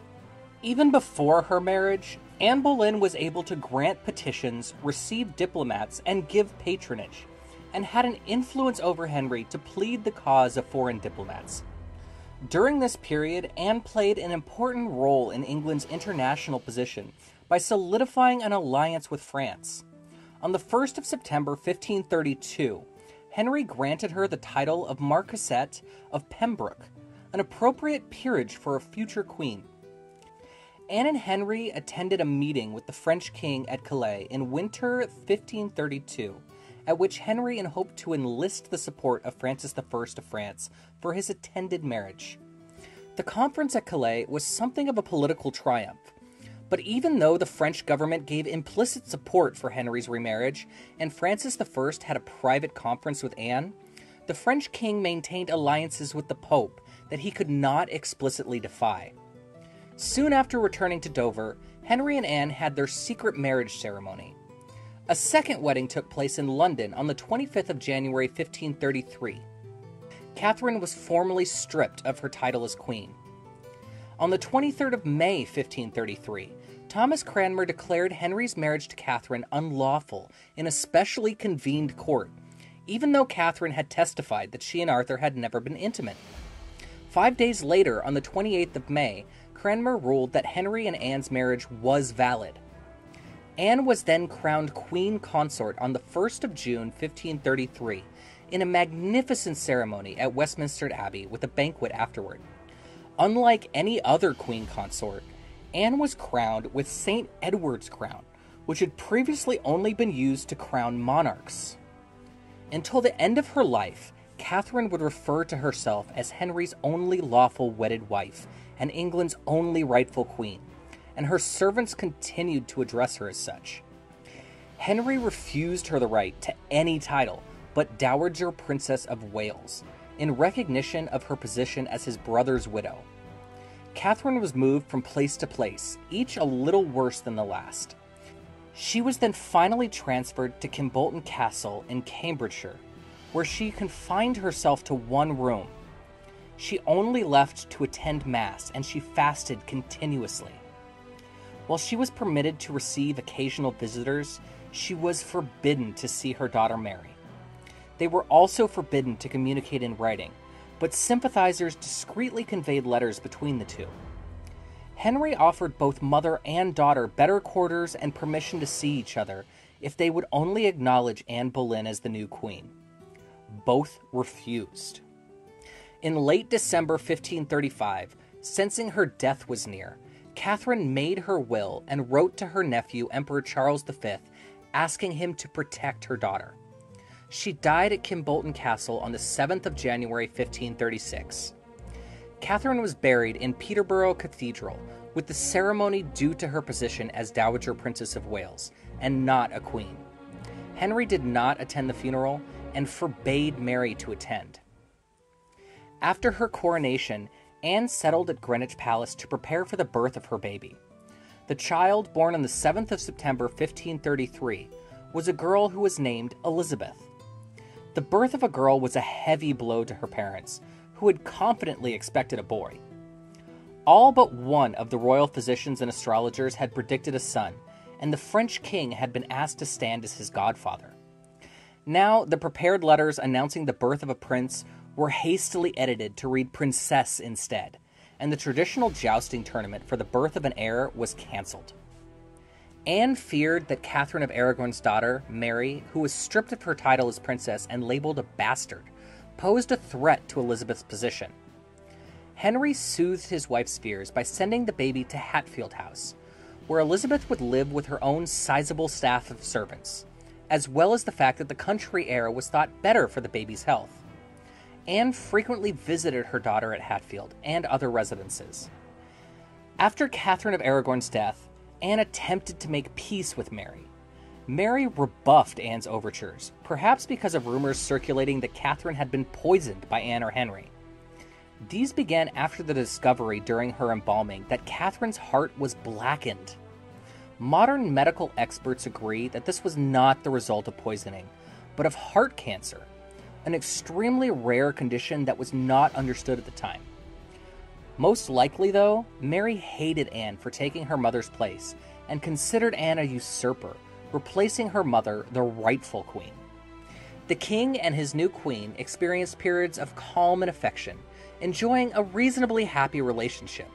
Even before her marriage, Anne Boleyn was able to grant petitions, receive diplomats, and give patronage, and had an influence over Henry to plead the cause of foreign diplomats. During this period, Anne played an important role in England's international position by solidifying an alliance with France. On the first of September fifteen thirty-two, Henry granted her the title of Marquessate of Pembroke, an appropriate peerage for a future queen. Anne and Henry attended a meeting with the French king at Calais in winter fifteen thirty-two, at which Henry hoped to enlist the support of Francis the First of France for his intended marriage. The conference at Calais was something of a political triumph, but even though the French government gave implicit support for Henry's remarriage, and Francis the First had a private conference with Anne, the French king maintained alliances with the Pope that he could not explicitly defy. Soon after returning to Dover, Henry and Anne had their secret marriage ceremony. A second wedding took place in London on the twenty-fifth of January fifteen thirty-three. Catherine was formally stripped of her title as queen. On the twenty-third of May fifteen thirty-three, Thomas Cranmer declared Henry's marriage to Catherine unlawful in a specially convened court, even though Catherine had testified that she and Arthur had never been intimate. Five days later, on the twenty-eighth of May, Cranmer ruled that Henry and Anne's marriage was valid. Anne was then crowned Queen Consort on the first of June fifteen thirty-three, in a magnificent ceremony at Westminster Abbey with a banquet afterward. Unlike any other queen consort, Anne was crowned with Saint Edward's crown, which had previously only been used to crown monarchs. Until the end of her life, Catherine would refer to herself as Henry's only lawful wedded wife and England's only rightful queen, and her servants continued to address her as such. Henry refused her the right to any title but Dowager Princess of Wales, in recognition of her position as his brother's widow. Catherine was moved from place to place, each a little worse than the last. She was then finally transferred to Kimbolton Castle in Cambridgeshire, where she confined herself to one room. She only left to attend Mass, and she fasted continuously. While she was permitted to receive occasional visitors, she was forbidden to see her daughter Mary. They were also forbidden to communicate in writing, but sympathizers discreetly conveyed letters between the two. Henry offered both mother and daughter better quarters and permission to see each other if they would only acknowledge Anne Boleyn as the new queen. Both refused. In late December fifteen thirty-five, sensing her death was near, Catherine made her will and wrote to her nephew, Emperor Charles the Fifth, asking him to protect her daughter. She died at Kimbolton Castle on the seventh of January fifteen thirty-six. Catherine was buried in Peterborough Cathedral, with the ceremony due to her position as Dowager Princess of Wales, and not a queen. Henry did not attend the funeral, and forbade Mary to attend. After her coronation, Anne settled at Greenwich Palace to prepare for the birth of her baby. The child, born on the seventh of September fifteen thirty-three, was a girl who was named Elizabeth. The birth of a girl was a heavy blow to her parents, who had confidently expected a boy. All but one of the royal physicians and astrologers had predicted a son, and the French king had been asked to stand as his godfather. Now, the prepared letters announcing the birth of a prince were hastily edited to read princess instead, and the traditional jousting tournament for the birth of an heir was cancelled. Anne feared that Catherine of Aragon's daughter, Mary, who was stripped of her title as princess and labeled a bastard, posed a threat to Elizabeth's position. Henry soothed his wife's fears by sending the baby to Hatfield House, where Elizabeth would live with her own sizable staff of servants, as well as the fact that the country air was thought better for the baby's health. Anne frequently visited her daughter at Hatfield and other residences. After Catherine of Aragon's death, Anne attempted to make peace with Mary. Mary rebuffed Anne's overtures, perhaps because of rumors circulating that Catherine had been poisoned by Anne or Henry. These began after the discovery during her embalming that Catherine's heart was blackened. Modern medical experts agree that this was not the result of poisoning, but of heart cancer, an extremely rare condition that was not understood at the time. Most likely, though, Mary hated Anne for taking her mother's place and considered Anne a usurper, replacing her mother, the rightful queen. The king and his new queen experienced periods of calm and affection, enjoying a reasonably happy relationship.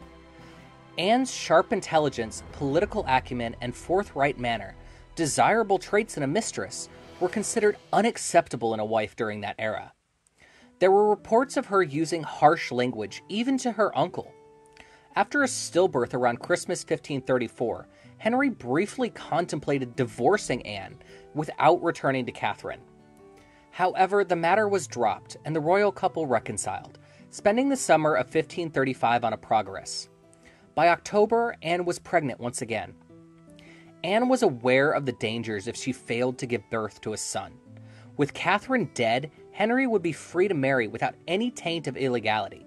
Anne's sharp intelligence, political acumen, and forthright manner, desirable traits in a mistress, were considered unacceptable in a wife during that era. There were reports of her using harsh language, even to her uncle. After a stillbirth around Christmas fifteen thirty-four, Henry briefly contemplated divorcing Anne without returning to Catherine. However, the matter was dropped, and the royal couple reconciled, spending the summer of fifteen thirty-five on a progress. By October, Anne was pregnant once again. Anne was aware of the dangers if she failed to give birth to a son. With Catherine dead, Henry would be free to marry without any taint of illegality.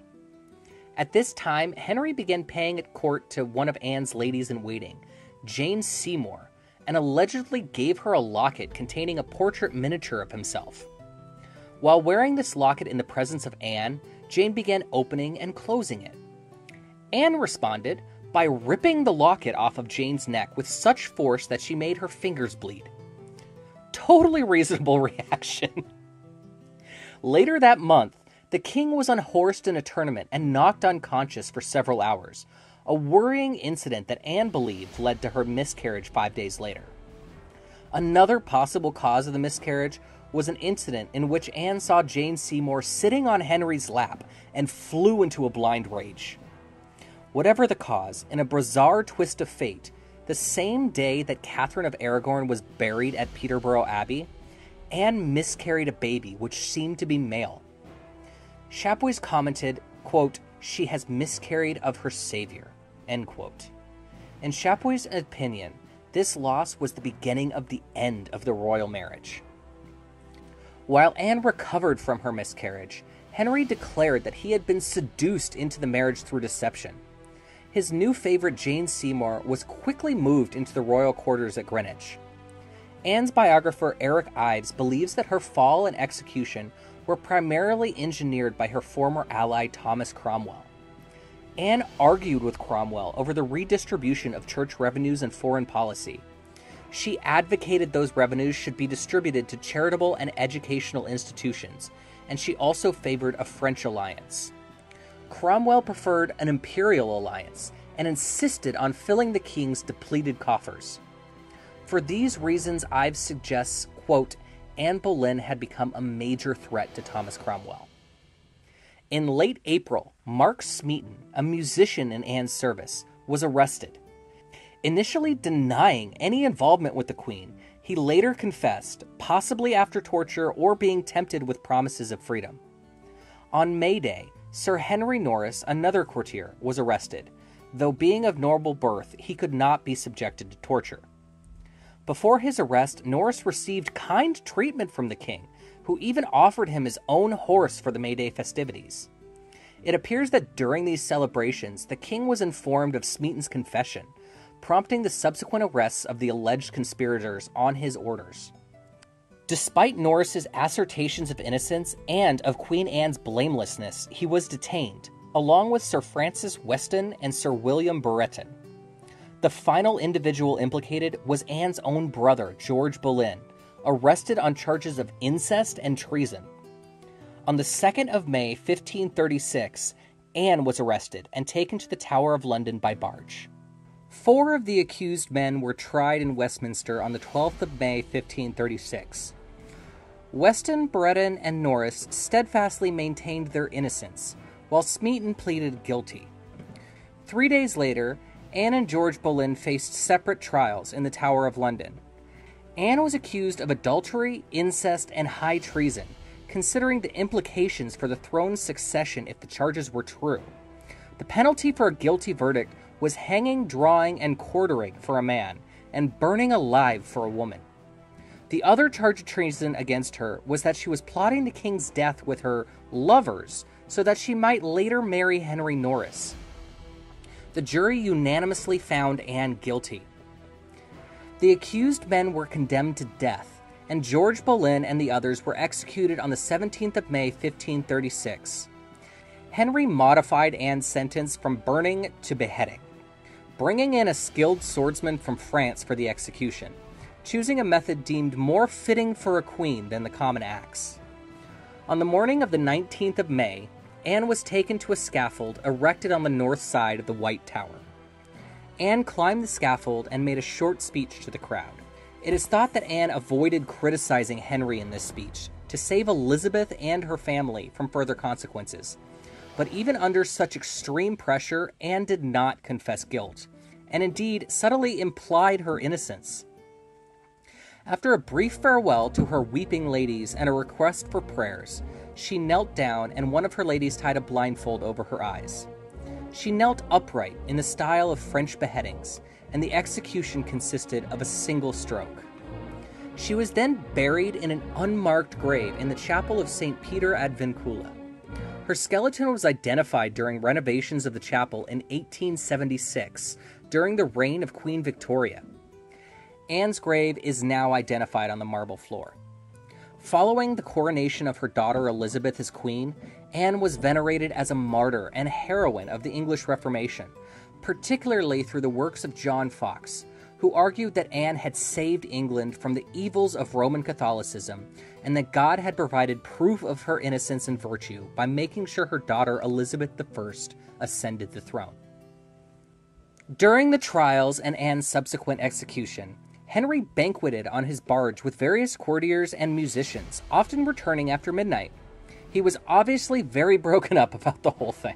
At this time, Henry began paying at court to one of Anne's ladies-in-waiting, Jane Seymour, and allegedly gave her a locket containing a portrait miniature of himself. While wearing this locket in the presence of Anne, Jane began opening and closing it. Anne responded by ripping the locket off of Jane's neck with such force that she made her fingers bleed. Totally reasonable reaction. Later that month, the king was unhorsed in a tournament and knocked unconscious for several hours, a worrying incident that Anne believed led to her miscarriage five days later. Another possible cause of the miscarriage was an incident in which Anne saw Jane Seymour sitting on Henry's lap and flew into a blind rage. Whatever the cause, in a bizarre twist of fate, the same day that Catherine of Aragon was buried at Peterborough Abbey, Anne miscarried a baby which seemed to be male. Chapuys commented, quote, "She has miscarried of her savior," end quote. In Chapuys' opinion, this loss was the beginning of the end of the royal marriage. While Anne recovered from her miscarriage, Henry declared that he had been seduced into the marriage through deception. His new favorite Jane Seymour was quickly moved into the royal quarters at Greenwich. Anne's biographer Eric Ives believes that her fall and execution were primarily engineered by her former ally Thomas Cromwell. Anne argued with Cromwell over the redistribution of church revenues and foreign policy. She advocated those revenues should be distributed to charitable and educational institutions, and she also favored a French alliance. Cromwell preferred an imperial alliance and insisted on filling the king's depleted coffers. For these reasons, Ives suggests, quote, Anne Boleyn had become a major threat to Thomas Cromwell. In late April, Mark Smeaton, a musician in Anne's service, was arrested. Initially denying any involvement with the Queen, he later confessed, possibly after torture or being tempted with promises of freedom. On May Day, Sir Henry Norris, another courtier, was arrested, though being of noble birth, he could not be subjected to torture. Before his arrest, Norris received kind treatment from the king, who even offered him his own horse for the May Day festivities. It appears that during these celebrations, the king was informed of Smeaton's confession, prompting the subsequent arrests of the alleged conspirators on his orders. Despite Norris's assertions of innocence and of Queen Anne's blamelessness, he was detained, along with Sir Francis Weston and Sir William Brereton. The final individual implicated was Anne's own brother, George Boleyn, arrested on charges of incest and treason. On the second of May, fifteen thirty-six, Anne was arrested and taken to the Tower of London by barge. Four of the accused men were tried in Westminster on the twelfth of May, fifteen thirty-six. Weston, Brereton, and Norris steadfastly maintained their innocence, while Smeaton pleaded guilty. Three days later, Anne and George Boleyn faced separate trials in the Tower of London. Anne was accused of adultery, incest, and high treason, considering the implications for the throne's succession if the charges were true. The penalty for a guilty verdict was hanging, drawing, and quartering for a man, and burning alive for a woman. The other charge of treason against her was that she was plotting the king's death with her lovers so that she might later marry Henry Norris. The jury unanimously found Anne guilty. The accused men were condemned to death, and George Boleyn and the others were executed on the seventeenth of May, fifteen thirty-six. Henry modified Anne's sentence from burning to beheading, bringing in a skilled swordsman from France for the execution, choosing a method deemed more fitting for a queen than the common axe. On the morning of the nineteenth of May, Anne was taken to a scaffold erected on the north side of the White Tower. Anne climbed the scaffold and made a short speech to the crowd. It is thought that Anne avoided criticizing Henry in this speech to save Elizabeth and her family from further consequences. But even under such extreme pressure, Anne did not confess guilt, and indeed subtly implied her innocence. After a brief farewell to her weeping ladies and a request for prayers, she knelt down and one of her ladies tied a blindfold over her eyes. She knelt upright in the style of French beheadings, and the execution consisted of a single stroke. She was then buried in an unmarked grave in the chapel of Saint Peter ad Vincula. Her skeleton was identified during renovations of the chapel in eighteen seventy-six, during the reign of Queen Victoria. Anne's grave is now identified on the marble floor. Following the coronation of her daughter Elizabeth as queen, Anne was venerated as a martyr and heroine of the English Reformation, particularly through the works of John Fox, who argued that Anne had saved England from the evils of Roman Catholicism and that God had provided proof of her innocence and virtue by making sure her daughter Elizabeth the First ascended the throne. During the trials and Anne's subsequent execution, Henry banqueted on his barge with various courtiers and musicians, often returning after midnight. He was obviously very broken up about the whole thing.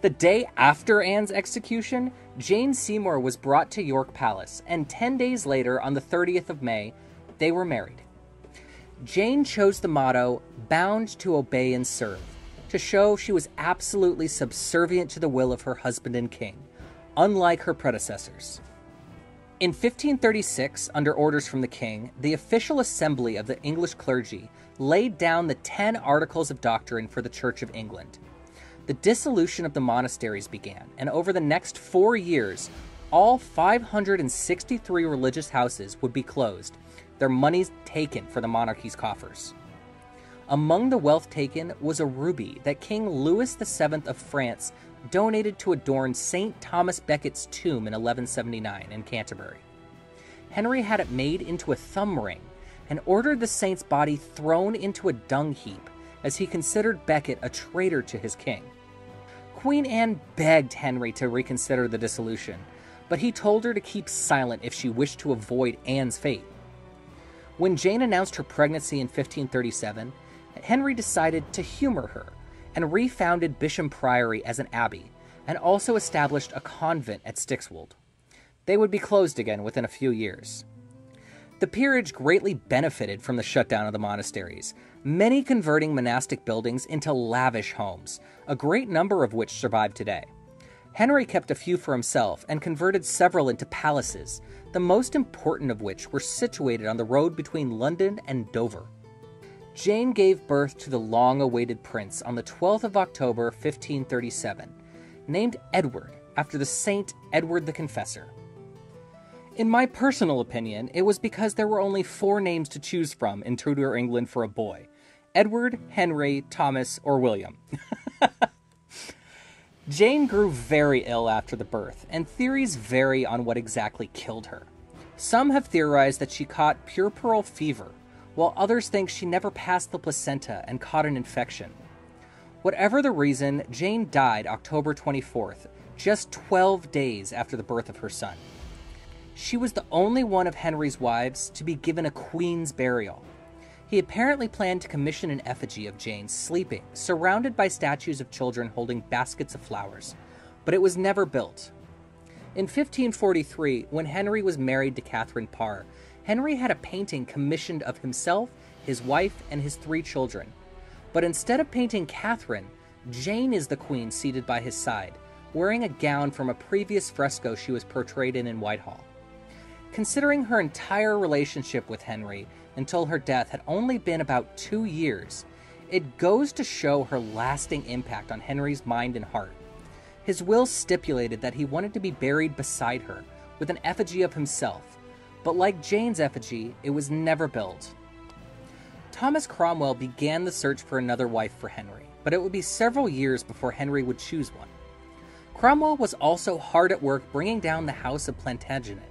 The day after Anne's execution, Jane Seymour was brought to York Palace, and ten days later, on the thirtieth of May, they were married. Jane chose the motto, "Bound to obey and serve," to show she was absolutely subservient to the will of her husband and king, unlike her predecessors. In fifteen thirty-six, under orders from the king, the official assembly of the English clergy laid down the Ten Articles of Doctrine for the Church of England. The dissolution of the monasteries began, and over the next four years, all five hundred sixty-three religious houses would be closed, their monies taken for the monarchy's coffers. Among the wealth taken was a ruby that King Louis the seventh of France donated to adorn Saint Thomas Becket's tomb in eleven seventy-nine in Canterbury. Henry had it made into a thumb ring and ordered the saint's body thrown into a dung heap, as he considered Becket a traitor to his king. Queen Anne begged Henry to reconsider the dissolution, but he told her to keep silent if she wished to avoid Anne's fate. When Jane announced her pregnancy in fifteen thirty-seven, Henry decided to humor her and refounded Bisham Priory as an abbey, and also established a convent at Stixwold. They would be closed again within a few years. The peerage greatly benefited from the shutdown of the monasteries, many converting monastic buildings into lavish homes, a great number of which survive today. Henry kept a few for himself and converted several into palaces, the most important of which were situated on the road between London and Dover. Jane gave birth to the long-awaited prince on the twelfth of October, fifteen thirty-seven, named Edward after the Saint Edward the Confessor. In my personal opinion, it was because there were only four names to choose from in Tudor England for a boy: Edward, Henry, Thomas, or William. Jane grew very ill after the birth, and theories vary on what exactly killed her. Some have theorized that she caught puerperal fever, while others think she never passed the placenta and caught an infection. Whatever the reason, Jane died October twenty-fourth, just twelve days after the birth of her son. She was the only one of Henry's wives to be given a queen's burial. He apparently planned to commission an effigy of Jane sleeping, surrounded by statues of children holding baskets of flowers, but it was never built. In fifteen forty-three, when Henry was married to Catherine Parr, Henry had a painting commissioned of himself, his wife, and his three children. But instead of painting Catherine, Jane is the queen seated by his side, wearing a gown from a previous fresco she was portrayed in in Whitehall. Considering her entire relationship with Henry until her death had only been about two years, it goes to show her lasting impact on Henry's mind and heart. His will stipulated that he wanted to be buried beside her with an effigy of himself, but like Jane's effigy, it was never built. Thomas Cromwell began the search for another wife for Henry, but it would be several years before Henry would choose one. Cromwell was also hard at work bringing down the House of Plantagenet.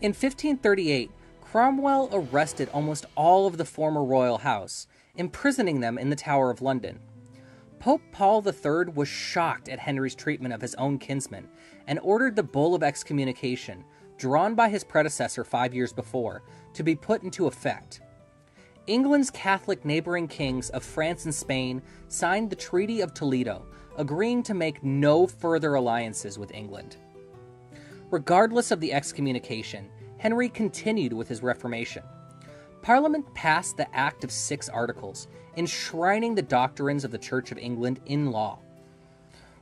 In fifteen thirty-eight, Cromwell arrested almost all of the former royal house, imprisoning them in the Tower of London. Pope Paul the third was shocked at Henry's treatment of his own kinsmen and ordered the Bull of Excommunication, drawn by his predecessor five years before, to be put into effect. England's Catholic neighboring kings of France and Spain signed the Treaty of Toledo, agreeing to make no further alliances with England. Regardless of the excommunication, Henry continued with his Reformation. Parliament passed the Act of Six Articles, enshrining the doctrines of the Church of England in law.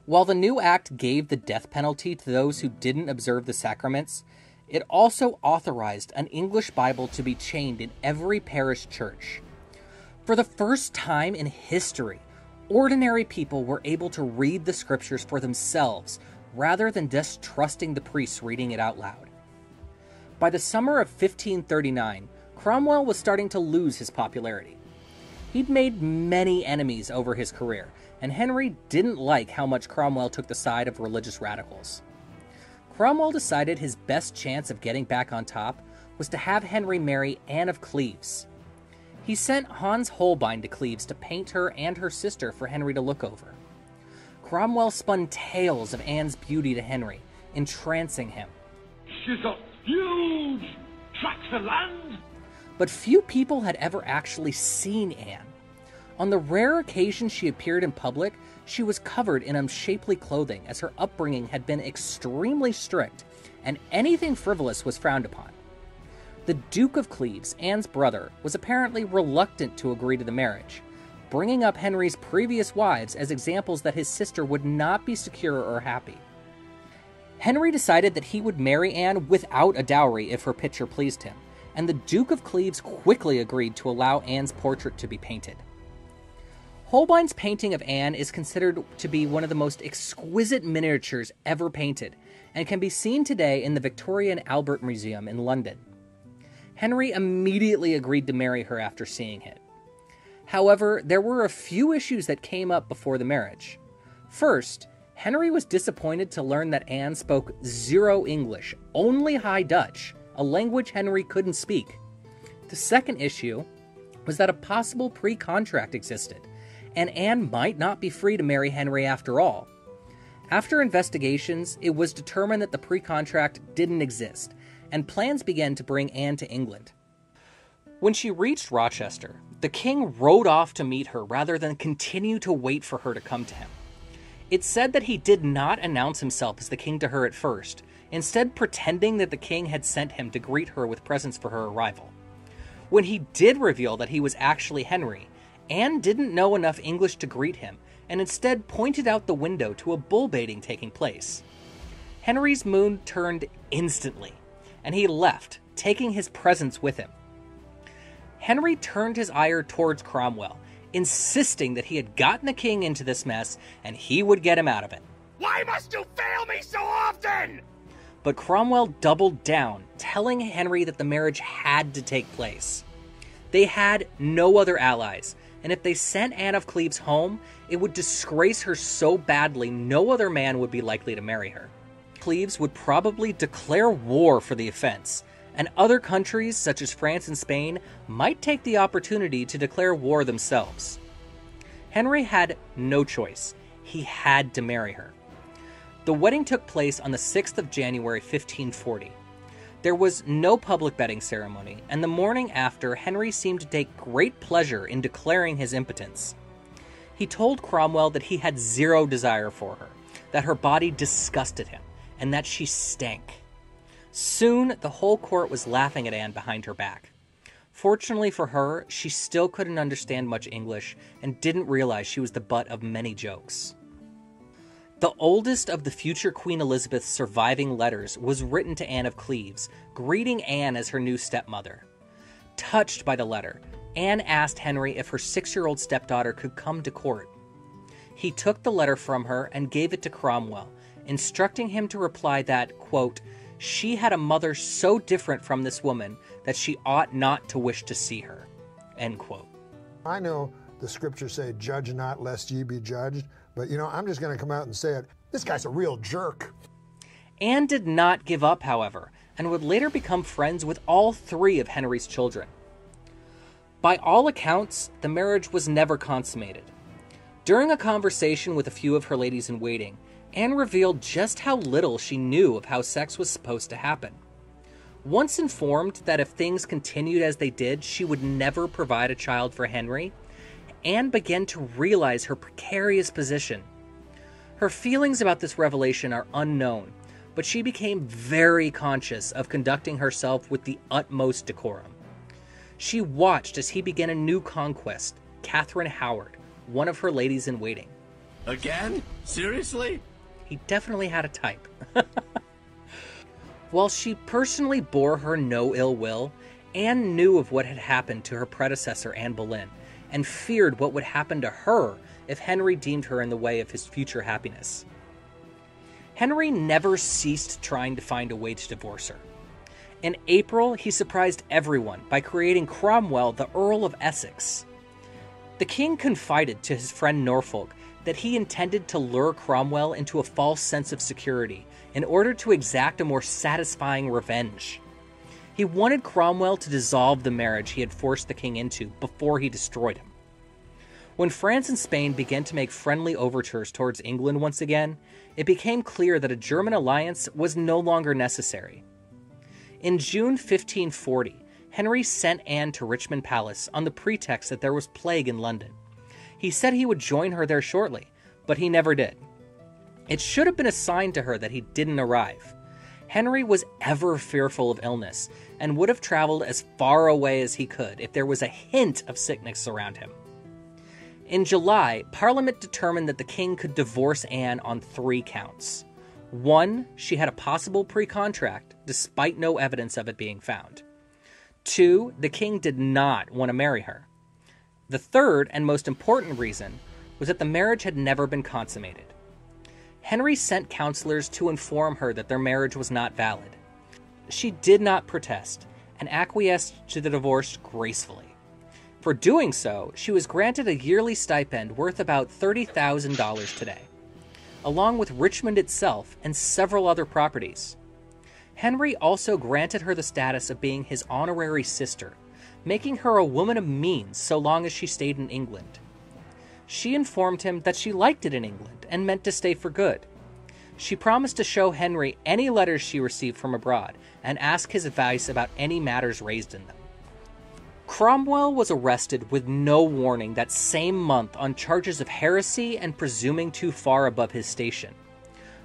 While the new act gave the death penalty to those who didn't observe the sacraments, it also authorized an English Bible to be chained in every parish church. For the first time in history, ordinary people were able to read the scriptures for themselves, rather than just trusting the priests reading it out loud. By the summer of fifteen thirty-nine, Cromwell was starting to lose his popularity. He'd made many enemies over his career, and Henry didn't like how much Cromwell took the side of religious radicals. Cromwell decided his best chance of getting back on top was to have Henry marry Anne of Cleves. He sent Hans Holbein to Cleves to paint her and her sister for Henry to look over. Cromwell spun tales of Anne's beauty to Henry, entrancing him. She's a huge tracts of land. But few people had ever actually seen Anne. On the rare occasion she appeared in public, she was covered in unshapely clothing, as her upbringing had been extremely strict, and anything frivolous was frowned upon. The Duke of Cleves, Anne's brother, was apparently reluctant to agree to the marriage, bringing up Henry's previous wives as examples that his sister would not be secure or happy. Henry decided that he would marry Anne without a dowry if her picture pleased him, and the Duke of Cleves quickly agreed to allow Anne's portrait to be painted. Holbein's painting of Anne is considered to be one of the most exquisite miniatures ever painted, and can be seen today in the Victoria and Albert Museum in London. Henry immediately agreed to marry her after seeing it. However, there were a few issues that came up before the marriage. First, Henry was disappointed to learn that Anne spoke zero English, only High Dutch, a language Henry couldn't speak. The second issue was that a possible pre-contract existed, and Anne might not be free to marry Henry after all. After investigations, it was determined that the pre-contract didn't exist, and plans began to bring Anne to England. When she reached Rochester, the king rode off to meet her rather than continue to wait for her to come to him. It's said that he did not announce himself as the king to her at first, instead pretending that the king had sent him to greet her with presents for her arrival. When he did reveal that he was actually Henry, Anne didn't know enough English to greet him, and instead pointed out the window to a bull baiting taking place. Henry's mood turned instantly, and he left, taking his presents with him. Henry turned his ire towards Cromwell, insisting that he had gotten the king into this mess, and he would get him out of it. Why must you fail me so often? But Cromwell doubled down, telling Henry that the marriage had to take place. They had no other allies, and if they sent Anne of Cleves home, it would disgrace her so badly no other man would be likely to marry her. Cleves would probably declare war for the offense, and other countries such as France and Spain might take the opportunity to declare war themselves. Henry had no choice. He had to marry her. The wedding took place on the sixth of January fifteen forty. There was no public bedding ceremony, and the morning after, Henry seemed to take great pleasure in declaring his impotence. He told Cromwell that he had zero desire for her, that her body disgusted him, and that she stank. Soon, the whole court was laughing at Anne behind her back. Fortunately for her, she still couldn't understand much English and didn't realize she was the butt of many jokes. The oldest of the future Queen Elizabeth's surviving letters was written to Anne of Cleves, greeting Anne as her new stepmother. Touched by the letter, Anne asked Henry if her six-year-old stepdaughter could come to court. He took the letter from her and gave it to Cromwell, instructing him to reply that, quote, she had a mother so different from this woman that she ought not to wish to see her, end quote. I know the scriptures say, judge not lest ye be judged. But, you know, I'm just going to come out and say it. This guy's a real jerk. Anne did not give up, however, and would later become friends with all three of Henry's children. By all accounts, the marriage was never consummated. During a conversation with a few of her ladies-in-waiting, Anne revealed just how little she knew of how sex was supposed to happen. Once informed that if things continued as they did, she would never provide a child for Henry, Anne began to realize her precarious position. Her feelings about this revelation are unknown, but she became very conscious of conducting herself with the utmost decorum. She watched as he began a new conquest, Catherine Howard, one of her ladies-in-waiting. Again? Seriously? He definitely had a type. While she personally bore her no ill will, Anne knew of what had happened to her predecessor, Anne Boleyn, and feared what would happen to her if Henry deemed her in the way of his future happiness. Henry never ceased trying to find a way to divorce her. In April, he surprised everyone by creating Cromwell the Earl of Essex. The king confided to his friend Norfolk that he intended to lure Cromwell into a false sense of security in order to exact a more satisfying revenge. He wanted Cromwell to dissolve the marriage he had forced the king into before he destroyed him. When France and Spain began to make friendly overtures towards England once again, it became clear that a German alliance was no longer necessary. In June fifteen forty, Henry sent Anne to Richmond Palace on the pretext that there was plague in London. He said he would join her there shortly, but he never did. It should have been a sign to her that he didn't arrive. Henry was ever fearful of illness, and would have traveled as far away as he could if there was a hint of sickness around him. In July, Parliament determined that the king could divorce Anne on three counts. One, she had a possible pre-contract, despite no evidence of it being found. Two, the king did not want to marry her. The third and most important reason was that the marriage had never been consummated. Henry sent counselors to inform her that their marriage was not valid. She did not protest and acquiesced to the divorce gracefully. For doing so, she was granted a yearly stipend worth about thirty thousand dollars today, along with Richmond itself and several other properties. Henry also granted her the status of being his honorary sister, making her a woman of means so long as she stayed in England. She informed him that she liked it in England and meant to stay for good. She promised to show Henry any letters she received from abroad and ask his advice about any matters raised in them. Cromwell was arrested with no warning that same month on charges of heresy and presuming too far above his station.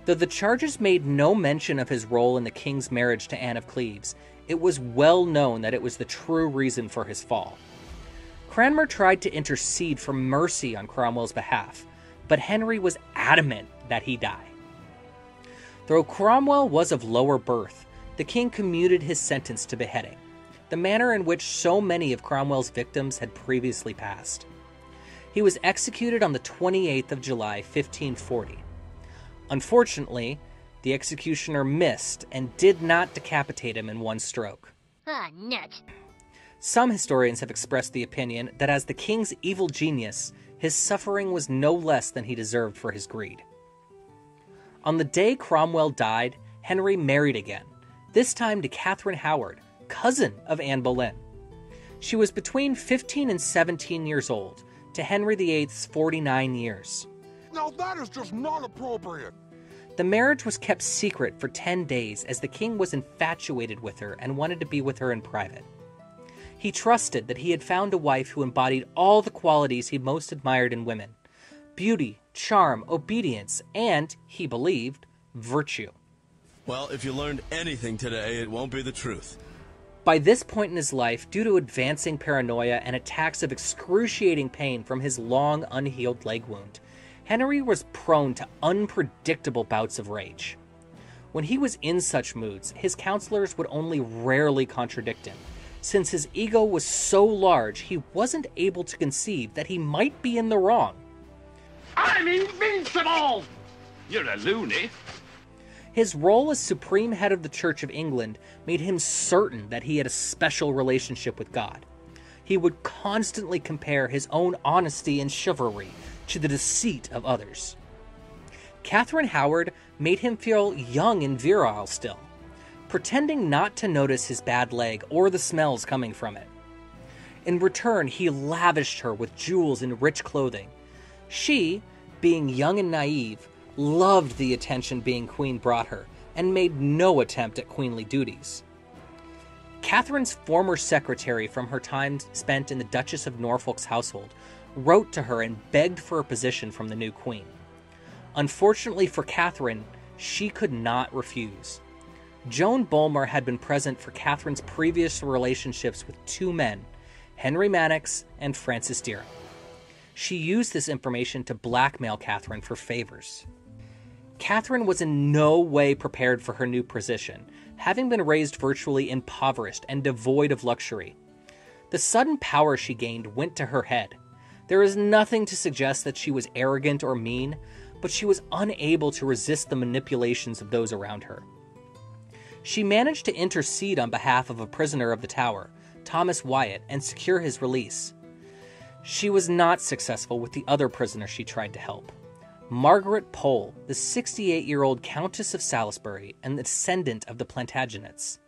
Though the charges made no mention of his role in the king's marriage to Anne of Cleves, it was well known that it was the true reason for his fall. Cranmer tried to intercede for mercy on Cromwell's behalf, but Henry was adamant that he die. Though Cromwell was of lower birth, the king commuted his sentence to beheading, the manner in which so many of Cromwell's victims had previously passed. He was executed on the twenty-eighth of July, fifteen forty. Unfortunately, the executioner missed and did not decapitate him in one stroke. Ah, nuts. Some historians have expressed the opinion that as the king's evil genius, his suffering was no less than he deserved for his greed. On the day Cromwell died, Henry married again, this time to Catherine Howard, cousin of Anne Boleyn. She was between fifteen and seventeen years old, to Henry the eighth's forty-nine years. Now that is just not appropriate. The marriage was kept secret for ten days as the king was infatuated with her and wanted to be with her in private. He trusted that he had found a wife who embodied all the qualities he most admired in women: beauty, charm, obedience, and, he believed, virtue. Well, if you learned anything today, it won't be the truth. By this point in his life, due to advancing paranoia and attacks of excruciating pain from his long, unhealed leg wound, Henry was prone to unpredictable bouts of rage. When he was in such moods, his counselors would only rarely contradict him, since his ego was so large he wasn't able to conceive that he might be in the wrong. I'm invincible! You're a loony. His role as supreme head of the Church of England made him certain that he had a special relationship with God. He would constantly compare his own honesty and chivalry to the deceit of others. Catherine Howard made him feel young and virile still, pretending not to notice his bad leg or the smells coming from it. In return, he lavished her with jewels and rich clothing. She, being young and naive, loved the attention being queen brought her and made no attempt at queenly duties. Catherine's former secretary from her time spent in the Duchess of Norfolk's household wrote to her and begged for a position from the new queen. Unfortunately for Catherine, she could not refuse. Joan Bulmer had been present for Catherine's previous relationships with two men, Henry Mannix and Francis Deering. She used this information to blackmail Catherine for favors. Catherine was in no way prepared for her new position, having been raised virtually impoverished and devoid of luxury. The sudden power she gained went to her head. There is nothing to suggest that she was arrogant or mean, but she was unable to resist the manipulations of those around her. She managed to intercede on behalf of a prisoner of the Tower, Thomas Wyatt, and secure his release. She was not successful with the other prisoner she tried to help. Margaret Pole, the sixty-eight-year-old Countess of Salisbury and the descendant of the Plantagenets.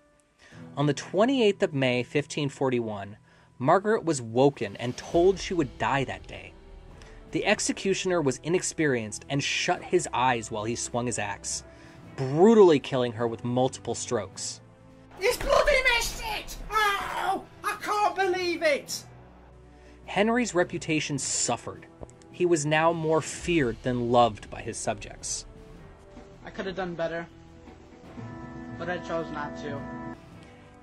On the twenty-eighth of May, fifteen forty-one, Margaret was woken and told she would die that day. The executioner was inexperienced and shut his eyes while he swung his axe, brutally killing her with multiple strokes. It's bloody rebates! Henry's reputation suffered. He was now more feared than loved by his subjects. I could have done better, but I chose not to.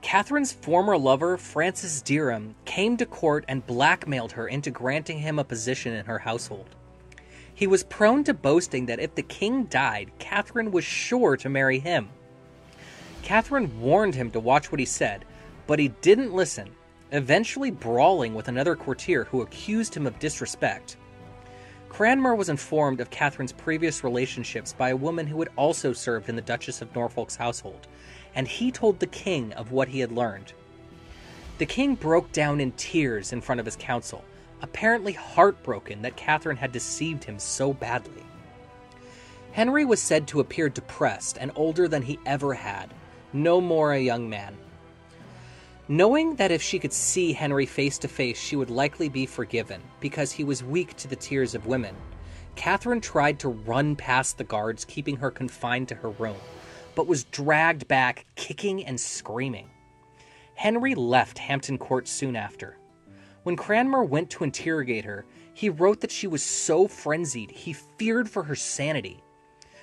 Catherine's former lover, Francis Derham, came to court and blackmailed her into granting him a position in her household. He was prone to boasting that if the king died, Catherine was sure to marry him. Catherine warned him to watch what he said, but he didn't listen, eventually brawling with another courtier who accused him of disrespect. Cranmer was informed of Catherine's previous relationships by a woman who had also served in the Duchess of Norfolk's household, and he told the king of what he had learned. The king broke down in tears in front of his council, apparently heartbroken that Catherine had deceived him so badly. Henry was said to appear depressed and older than he ever had, no more a young man. Knowing that if she could see Henry face to face, she would likely be forgiven, because he was weak to the tears of women, Catherine tried to run past the guards keeping her confined to her room, but was dragged back, kicking and screaming. Henry left Hampton Court soon after. When Cranmer went to interrogate her, he wrote that she was so frenzied he feared for her sanity.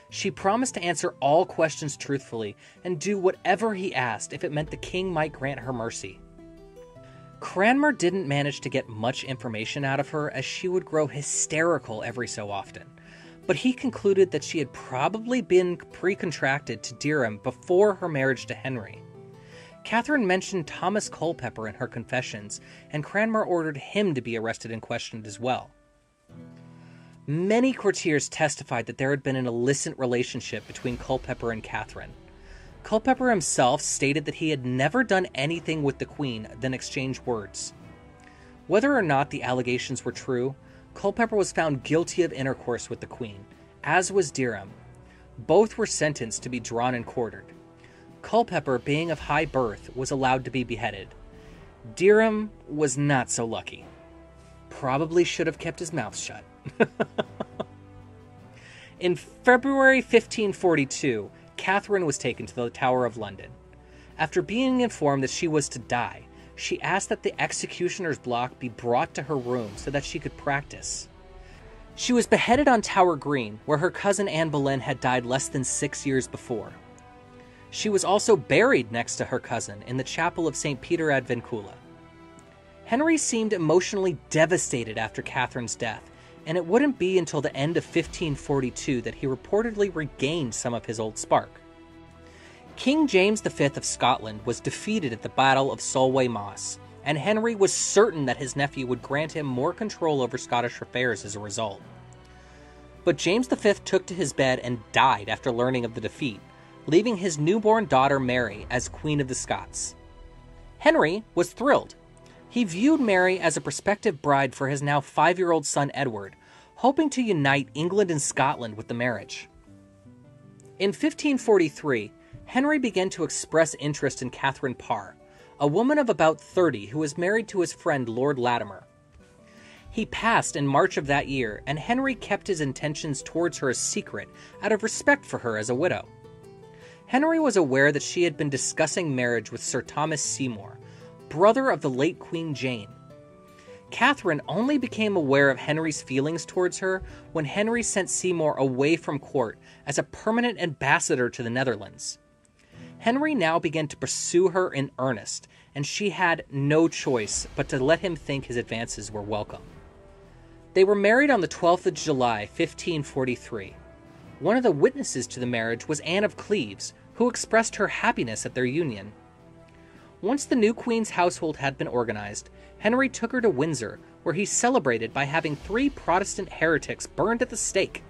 She promised to answer all questions truthfully and do whatever he asked if it meant the king might grant her mercy. Cranmer didn't manage to get much information out of her, as she would grow hysterical every so often, but he concluded that she had probably been pre-contracted to Derham before her marriage to Henry. Catherine mentioned Thomas Culpepper in her confessions, and Cranmer ordered him to be arrested and questioned as well. Many courtiers testified that there had been an illicit relationship between Culpepper and Catherine. Culpepper himself stated that he had never done anything with the Queen than exchange words. Whether or not the allegations were true, Culpepper was found guilty of intercourse with the Queen, as was Derham. Both were sentenced to be drawn and quartered. Culpepper, being of high birth, was allowed to be beheaded. Derham was not so lucky. Probably should have kept his mouth shut. In February fifteen forty-two, Catherine was taken to the Tower of London. After being informed that she was to die, she asked that the executioner's block be brought to her room so that she could practice. She was beheaded on Tower Green, where her cousin Anne Boleyn had died less than six years before. She was also buried next to her cousin in the chapel of Saint Peter ad Vincula. Henry seemed emotionally devastated after Catherine's death, and it wouldn't be until the end of fifteen forty-two that he reportedly regained some of his old spark. King James the Fifth of Scotland was defeated at the Battle of Solway Moss, and Henry was certain that his nephew would grant him more control over Scottish affairs as a result. But James the Fifth took to his bed and died after learning of the defeat, leaving his newborn daughter Mary as Queen of the Scots. Henry was thrilled. He viewed Mary as a prospective bride for his now five-year-old son Edward, hoping to unite England and Scotland with the marriage. In fifteen forty-three, Henry began to express interest in Catherine Parr, a woman of about thirty who was married to his friend Lord Latimer. He passed in March of that year, and Henry kept his intentions towards her a secret out of respect for her as a widow. Henry was aware that she had been discussing marriage with Sir Thomas Seymour, brother of the late Queen Jane. Catherine only became aware of Henry's feelings towards her when Henry sent Seymour away from court as a permanent ambassador to the Netherlands. Henry now began to pursue her in earnest, and she had no choice but to let him think his advances were welcome. They were married on the twelfth of July, fifteen forty-three. One of the witnesses to the marriage was Anne of Cleves, who expressed her happiness at their union. Once the new queen's household had been organized, Henry took her to Windsor, where he celebrated by having three Protestant heretics burned at the stake.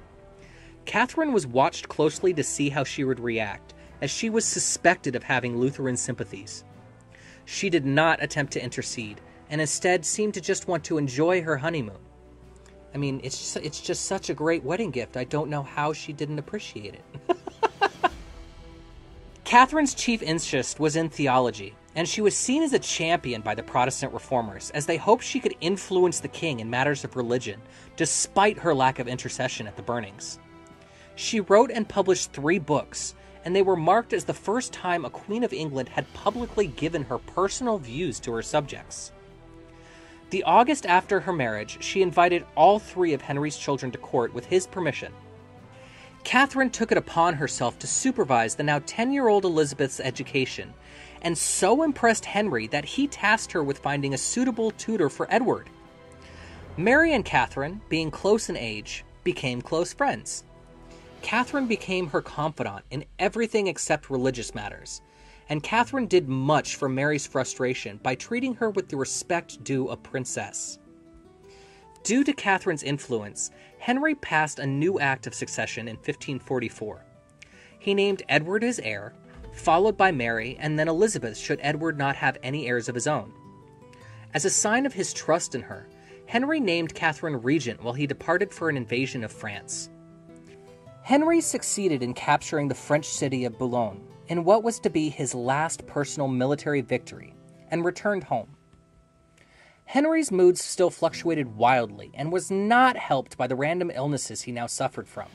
Catherine was watched closely to see how she would react, as she was suspected of having Lutheran sympathies. She did not attempt to intercede, and instead seemed to just want to enjoy her honeymoon. I mean, it's just, it's just such a great wedding gift. I don't know how she didn't appreciate it. Catherine's chief interest was in theology, and she was seen as a champion by the Protestant reformers, as they hoped she could influence the king in matters of religion, despite her lack of intercession at the burnings. She wrote and published three books, and they were marked as the first time a Queen of England had publicly given her personal views to her subjects. The August after her marriage, she invited all three of Henry's children to court with his permission. Catherine took it upon herself to supervise the now ten-year-old Elizabeth's education, and so impressed Henry that he tasked her with finding a suitable tutor for Edward. Mary and Catherine, being close in age, became close friends. Catherine became her confidant in everything except religious matters, and Catherine did much for Mary's frustration by treating her with the respect due a princess. Due to Catherine's influence, Henry passed a new act of succession in fifteen forty-four. He named Edward his heir, followed by Mary, and then Elizabeth should Edward not have any heirs of his own. As a sign of his trust in her, Henry named Catherine regent while he departed for an invasion of France. Henry succeeded in capturing the French city of Boulogne in what was to be his last personal military victory, and returned home. Henry's moods still fluctuated wildly and was not helped by the random illnesses he now suffered from.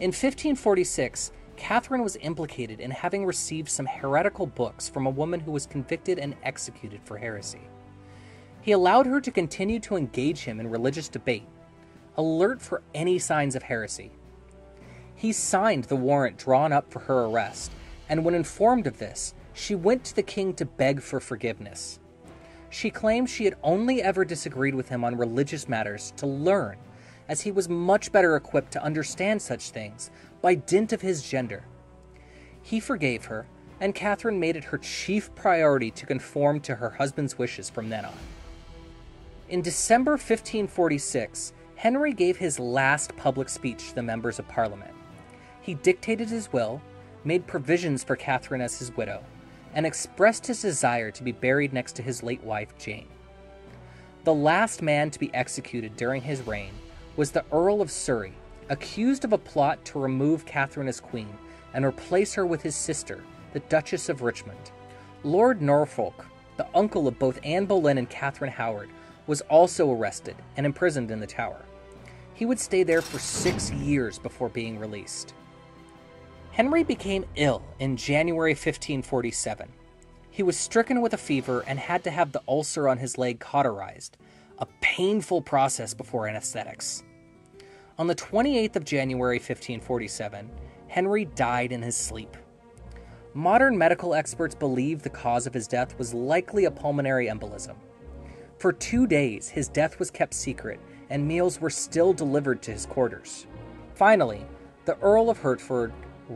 In fifteen forty-six, Catherine was implicated in having received some heretical books from a woman who was convicted and executed for heresy. He allowed her to continue to engage him in religious debate, alert for any signs of heresy. He signed the warrant drawn up for her arrest, and when informed of this, she went to the king to beg for forgiveness. She claimed she had only ever disagreed with him on religious matters to learn, as he was much better equipped to understand such things by dint of his gender. He forgave her, and Catherine made it her chief priority to conform to her husband's wishes from then on. In December fifteen forty-six, Henry gave his last public speech to the members of Parliament. He dictated his will, made provisions for Catherine as his widow, and expressed his desire to be buried next to his late wife, Jane. The last man to be executed during his reign was the Earl of Surrey, accused of a plot to remove Catherine as queen and replace her with his sister, the Duchess of Richmond. Lord Norfolk, the uncle of both Anne Boleyn and Catherine Howard, was also arrested and imprisoned in the Tower. He would stay there for six years before being released. Henry became ill in January fifteen forty-seven. He was stricken with a fever and had to have the ulcer on his leg cauterized, a painful process before anesthetics. On the twenty-eighth of January fifteen forty-seven, Henry died in his sleep. Modern medical experts believe the cause of his death was likely a pulmonary embolism. For two days, his death was kept secret, and meals were still delivered to his quarters. Finally, the Earl of Hertford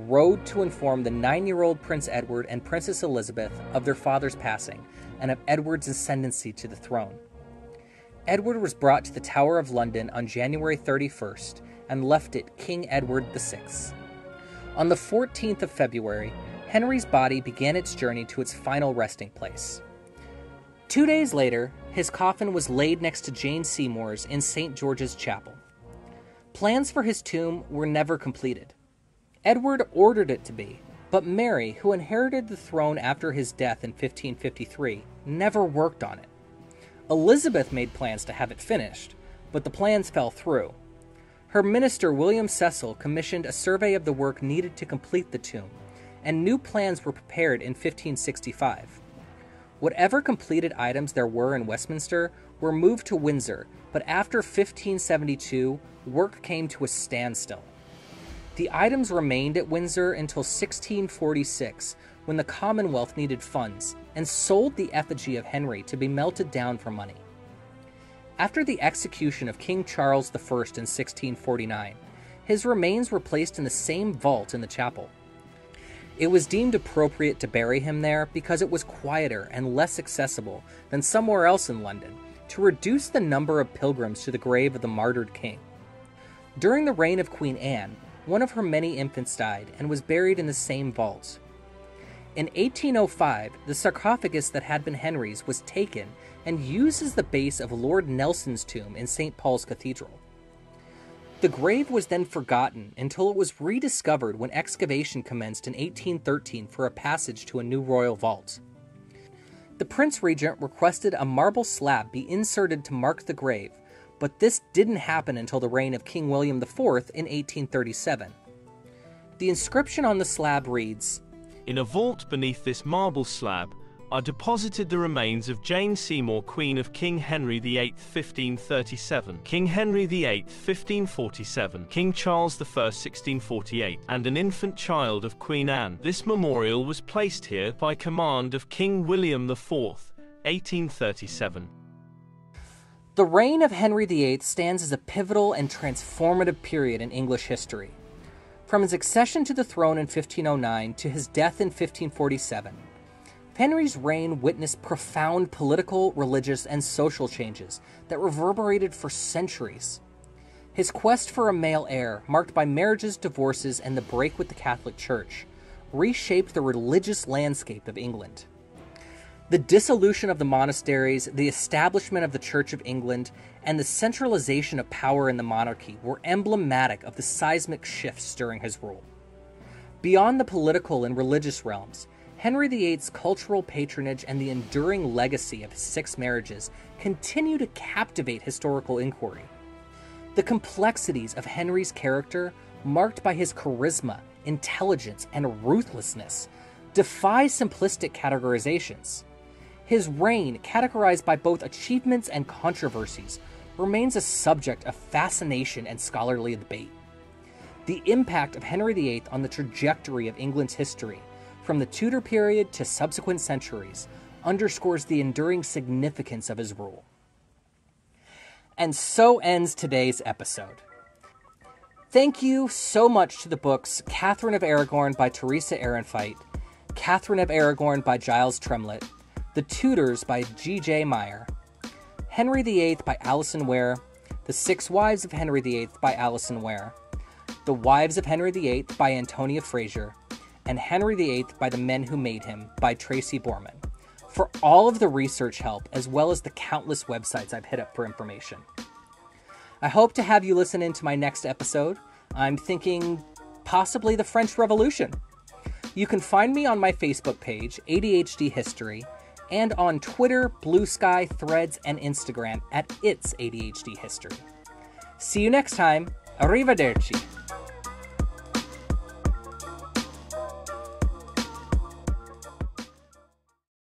rode to inform the nine-year-old Prince Edward and Princess Elizabeth of their father's passing and of Edward's ascendancy to the throne. Edward was brought to the Tower of London on January thirty-first and left it King Edward the Sixth. On the fourteenth of February, Henry's body began its journey to its final resting place. Two days later, his coffin was laid next to Jane Seymour's in Saint George's Chapel. Plans for his tomb were never completed. Edward ordered it to be, but Mary, who inherited the throne after his death in fifteen fifty-three, never worked on it. Elizabeth made plans to have it finished, but the plans fell through. Her minister, William Cecil, commissioned a survey of the work needed to complete the tomb, and new plans were prepared in fifteen sixty-five. Whatever completed items there were in Westminster were moved to Windsor, but after fifteen seventy-two, work came to a standstill. The items remained at Windsor until sixteen forty-six, when the Commonwealth needed funds and sold the effigy of Henry to be melted down for money. After the execution of King Charles the First in sixteen forty-nine, his remains were placed in the same vault in the chapel. It was deemed appropriate to bury him there because it was quieter and less accessible than somewhere else in London, to reduce the number of pilgrims to the grave of the martyred king. During the reign of Queen Anne, one of her many infants died and was buried in the same vault. In eighteen oh five, the sarcophagus that had been Henry's was taken and used as the base of Lord Nelson's tomb in Saint Paul's Cathedral. The grave was then forgotten until it was rediscovered when excavation commenced in eighteen thirteen for a passage to a new royal vault. The Prince Regent requested a marble slab be inserted to mark the grave, but this didn't happen until the reign of King William the Fourth in eighteen thirty-seven. The inscription on the slab reads, "In a vault beneath this marble slab, are deposited the remains of Jane Seymour, Queen of King Henry the eighth fifteen thirty-seven, King Henry the eighth fifteen forty-seven, King Charles the first sixteen forty-eight, and an infant child of Queen Anne. This memorial was placed here by command of King William the fourth, eighteen thirty-seven. The reign of Henry the eighth stands as a pivotal and transformative period in English history. From his accession to the throne in fifteen oh nine to his death in fifteen forty-seven, Henry's reign witnessed profound political, religious, and social changes that reverberated for centuries. His quest for a male heir, marked by marriages, divorces, and the break with the Catholic Church, reshaped the religious landscape of England. The dissolution of the monasteries, the establishment of the Church of England, and the centralization of power in the monarchy were emblematic of the seismic shifts during his rule. Beyond the political and religious realms, Henry the eighth's cultural patronage and the enduring legacy of his six marriages continue to captivate historical inquiry. The complexities of Henry's character, marked by his charisma, intelligence, and ruthlessness, defy simplistic categorizations. His reign, categorized by both achievements and controversies, remains a subject of fascination and scholarly debate. The impact of Henry the eighth on the trajectory of England's history, from the Tudor period to subsequent centuries, underscores the enduring significance of his rule. And so ends today's episode. Thank you so much to the books Catherine of Aragon by Teresa Ehrenfeit, Catherine of Aragon by Giles Tremlett, The Tudors by G J Meyer, Henry the eighth by Alison Ware, The Six Wives of Henry the eighth by Alison Ware, The Wives of Henry the eighth by Antonia Fraser, and Henry the eighth by The Men Who Made Him by Tracy Borman, for all of the research help as well as the countless websites I've hit up for information. I hope to have you listen in to my next episode. I'm thinking possibly the French Revolution. You can find me on my Facebook page, A D H D History, and on Twitter, Blue Sky, Threads, and Instagram at It's A D H D History. See you next time. Arrivederci.